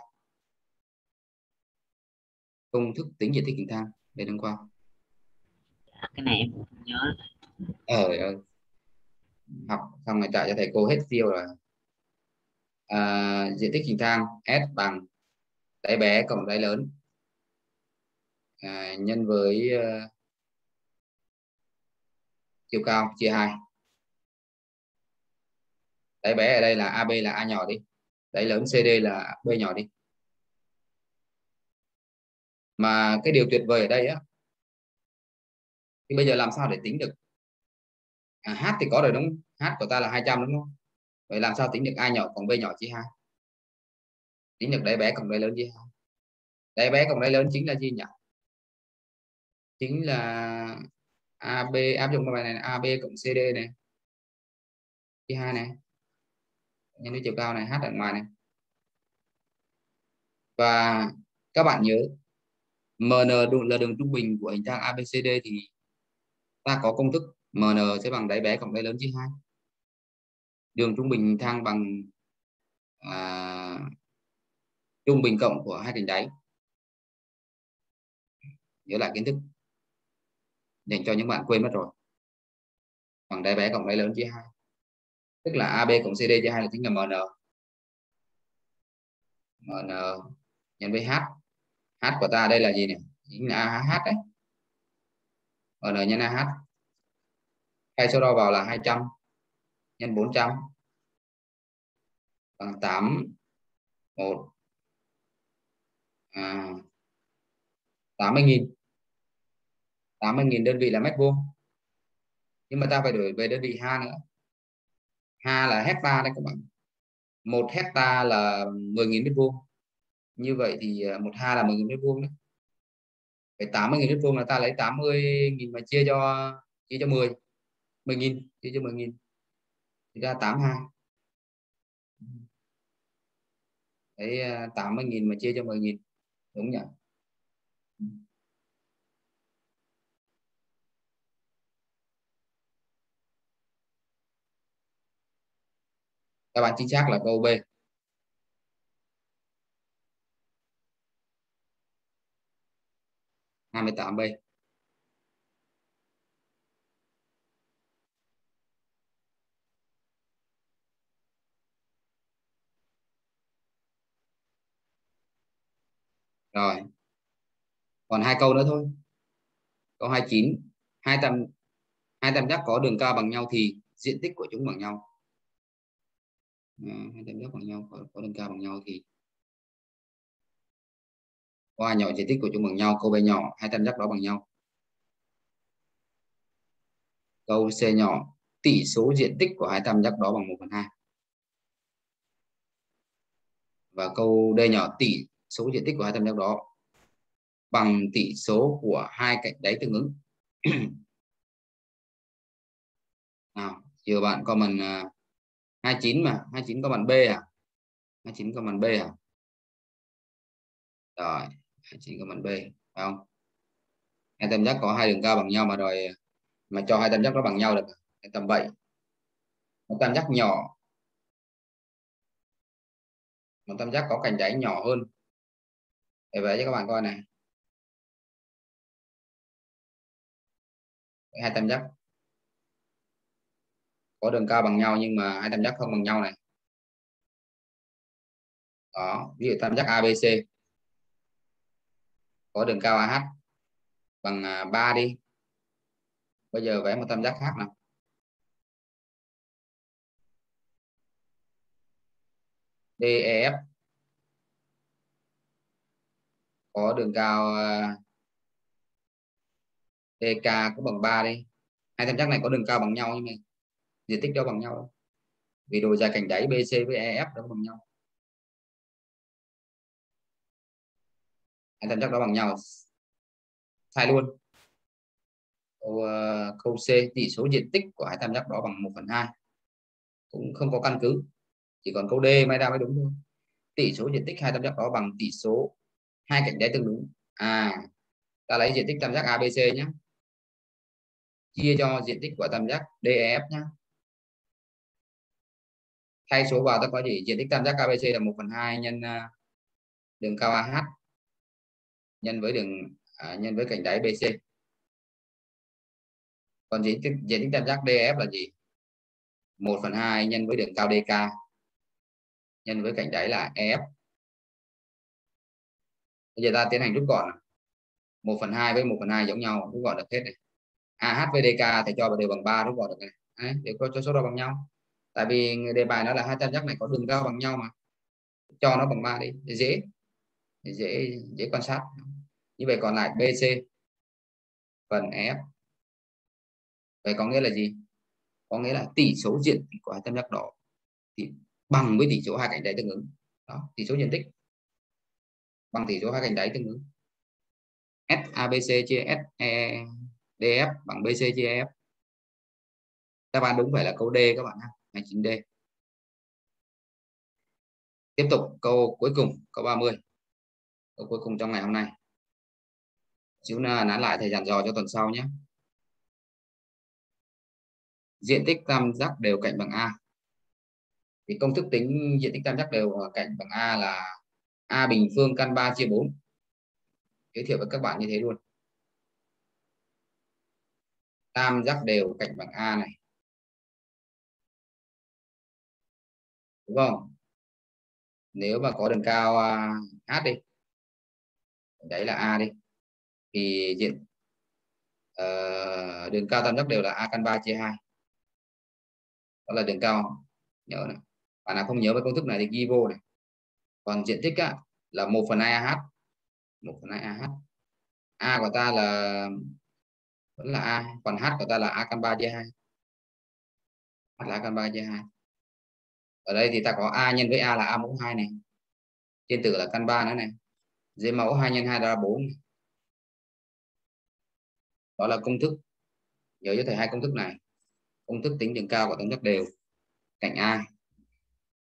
Công thức tính diện tích hình thang, Lê Đăng Khoa. Cái này em không nhớ. Học xong này trả cho thầy cô hết tiêu rồi. Diện tích hình thang S bằng đáy bé cộng đáy lớn nhân với chiều cao chia 2. Đáy bé ở đây là AB là A nhỏ đi, đáy lớn CD là B nhỏ đi. Mà cái điều tuyệt vời ở đây á, thì bây giờ làm sao để tính được H thì có rồi đúng không? H của ta là 200 đúng không? Vậy làm sao tính được A nhỏ cộng B nhỏ chia 2? Tính được đáy bé cộng đáy lớn chia 2. Đáy bé cộng đáy lớn chính là gì nhỉ? Chính là AB, áp dụng bài này là AB cộng CD này chia 2 này, nhân với chiều cao này, H ở ngoài này. Và các bạn nhớ MN là đường trung bình của hình thang ABCD thì ta có công thức MN sẽ bằng đáy bé cộng đáy lớn chia 2. Đường trung bình thang bằng trung bình cộng của hai cạnh đáy. Nhớ lại kiến thức dành cho những bạn quên mất rồi. Bằng đáy bé cộng đáy lớn chia 2, tức là AB cộng CD chia 2 là chính là MN. MN nhân với H. H của ta đây là gì này? Chính là AH đấy. MN nhân AH. Thay số đo vào là 200 nhân 400 bằng 81 80.000. 80.000 đơn vị là mét vuông. Nhưng mà ta phải đổi về đơn vị ha nữa. Ha là hecta đấy các bạn. 1 hecta là 10.000 mét vuông. Như vậy thì 1 ha là 10.000 mét vuông đấy. Vậy 80.000 mét vuông là ta lấy 80.000 mà chia cho 10.000, chia cho 10.000 thì ra 8 ha. Đấy, 80.000 mà chia cho 10.000 đúng nhỉ? Các bạn chính xác là câu B. Câu 28B. Rồi. Còn 2 câu nữa thôi. Câu 29, hai tam giác có đường cao bằng nhau thì diện tích của chúng bằng nhau. Hai tam giác bằng nhau có đường cao bằng nhau thì A nhỏ diện tích của chúng bằng nhau, câu B nhỏ hai tam giác đó bằng nhau. Câu C nhỏ tỷ số diện tích của hai tam giác đó bằng 1/2. và câu D nhỏ tỷ số diện tích của hai tam giác đó bằng tỷ số của hai cạnh đáy tương ứng. Nào, nhiều bạn comment 29 mà, 29 comment B à? 29 comment B à? Rồi, 29 comment B, phải không? Hai tam giác có hai đường cao bằng nhau mà đòi mà cho hai tam giác nó bằng nhau được. Tầm 7. Một tam giác nhỏ, một tam giác có cạnh đáy nhỏ hơn. Để vẽ cho các bạn coi này. Hai tam giác có đường cao bằng nhau nhưng mà hai tam giác không bằng nhau này. Đó, ví dụ tam giác ABC có đường cao AH bằng 3 đi. Bây giờ vẽ một tam giác khác nào. DEF có đường cao DK cũng bằng 3 đi. Hai tam giác này có đường cao bằng nhau nhưng mà diện tích đâu bằng nhau đâu. Vì độ dài cạnh đáy BC với EF đâu bằng nhau. Hai tam giác đó bằng nhau. Sai luôn. Câu C, tỷ số diện tích của hai tam giác đó bằng 1/2. Cũng không có căn cứ. Chỉ còn câu D may ra mới đúng thôi. Tỷ số diện tích hai tam giác đó bằng tỷ số hai cạnh đáy tương ứng. À, ta lấy diện tích tam giác ABC nhé, chia cho diện tích của tam giác DEF nhé. Thay số vào ta có gì? Diện tích tam giác ABC là 1/2 nhân đường cao AH nhân với cạnh đáy BC. Còn diện tích tam giác DEF là gì? 1/2 nhân với đường cao DK nhân với cạnh đáy là EF. Bây giờ ta tiến hành rút gọn. 1/2 với 1/2 giống nhau, rút gọn được hết này. AH với DK thầy cho và đều bằng 3, rút gọn được này. Đấy, để cho số đó bằng nhau. Tại vì đề bài nó là hai tam giác này có đường cao bằng nhau mà. Cho nó bằng 3 đi, để dễ quan sát. Như vậy còn lại BC phần EF. Vậy có nghĩa là gì? Có nghĩa là tỷ số diện tích của hai tam giác đó thì bằng với tỷ số hai cạnh đáy tương ứng. Đó, tỷ số diện tích bằng tỷ số hai cạnh đáy tương ứng. SABC chia SEDF bằng BC chia EF. Đáp án đúng phải là câu D các bạn ha, 29D. Tiếp tục câu cuối cùng, câu 30. Câu cuối cùng trong ngày hôm nay. Chúng ta nán lại thầy dặn dò cho tuần sau nhé. Diện tích tam giác đều cạnh bằng A. Thì công thức tính diện tích tam giác đều cạnh bằng A là A bình phương căn 3 chia 4. Giới thiệu với các bạn như thế luôn. Tam giác đều cạnh bằng A này. Đúng không? Nếu mà có đường cao H đi. Đấy là A đi. Thì đường cao tam giác đều là A căn 3 chia 2. Đó là đường cao. Nhớ này. Bạn nào không nhớ về công thức này thì ghi vô này. Còn diện tích á, là 1/2 AH. 1/2 AH. A của ta là vẫn là A, còn H của ta là A căn 3 chia 2. H là A căn 3 chia 2. Ở đây thì ta có A nhân với A là A mũ 2 này. Trên tử là căn 3 nữa này. Dưới mẫu 2 nhân 2 ra 4 này. Đó là công thức. Nhớ cho thầy hai công thức này. Công thức tính đường cao của tam giác đều cạnh A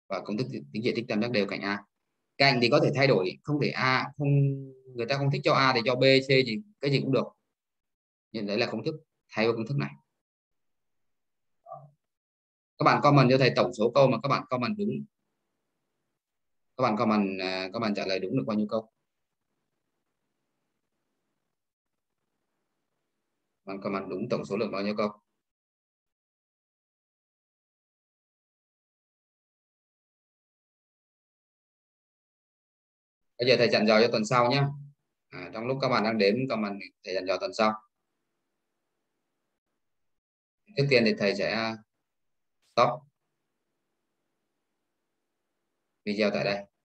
và công thức tính diện tích tam giác đều cạnh A. Cạnh thì có thể thay đổi, không thể A không người ta không thích cho A thì cho B, C gì cái gì cũng được. Nhưng đấy là công thức thay vào công thức này. Các bạn comment cho thầy tổng số câu mà các bạn comment đúng. Các bạn comment trả lời đúng được bao nhiêu câu? Các bạn comment đúng tổng số lượng bao nhiêu câu? Bây giờ thầy dặn dò cho tuần sau nhé. Trong lúc các bạn đang đếm comment thầy dặn dò tuần sau. Trước tiên thì thầy sẽ stop video tại đây.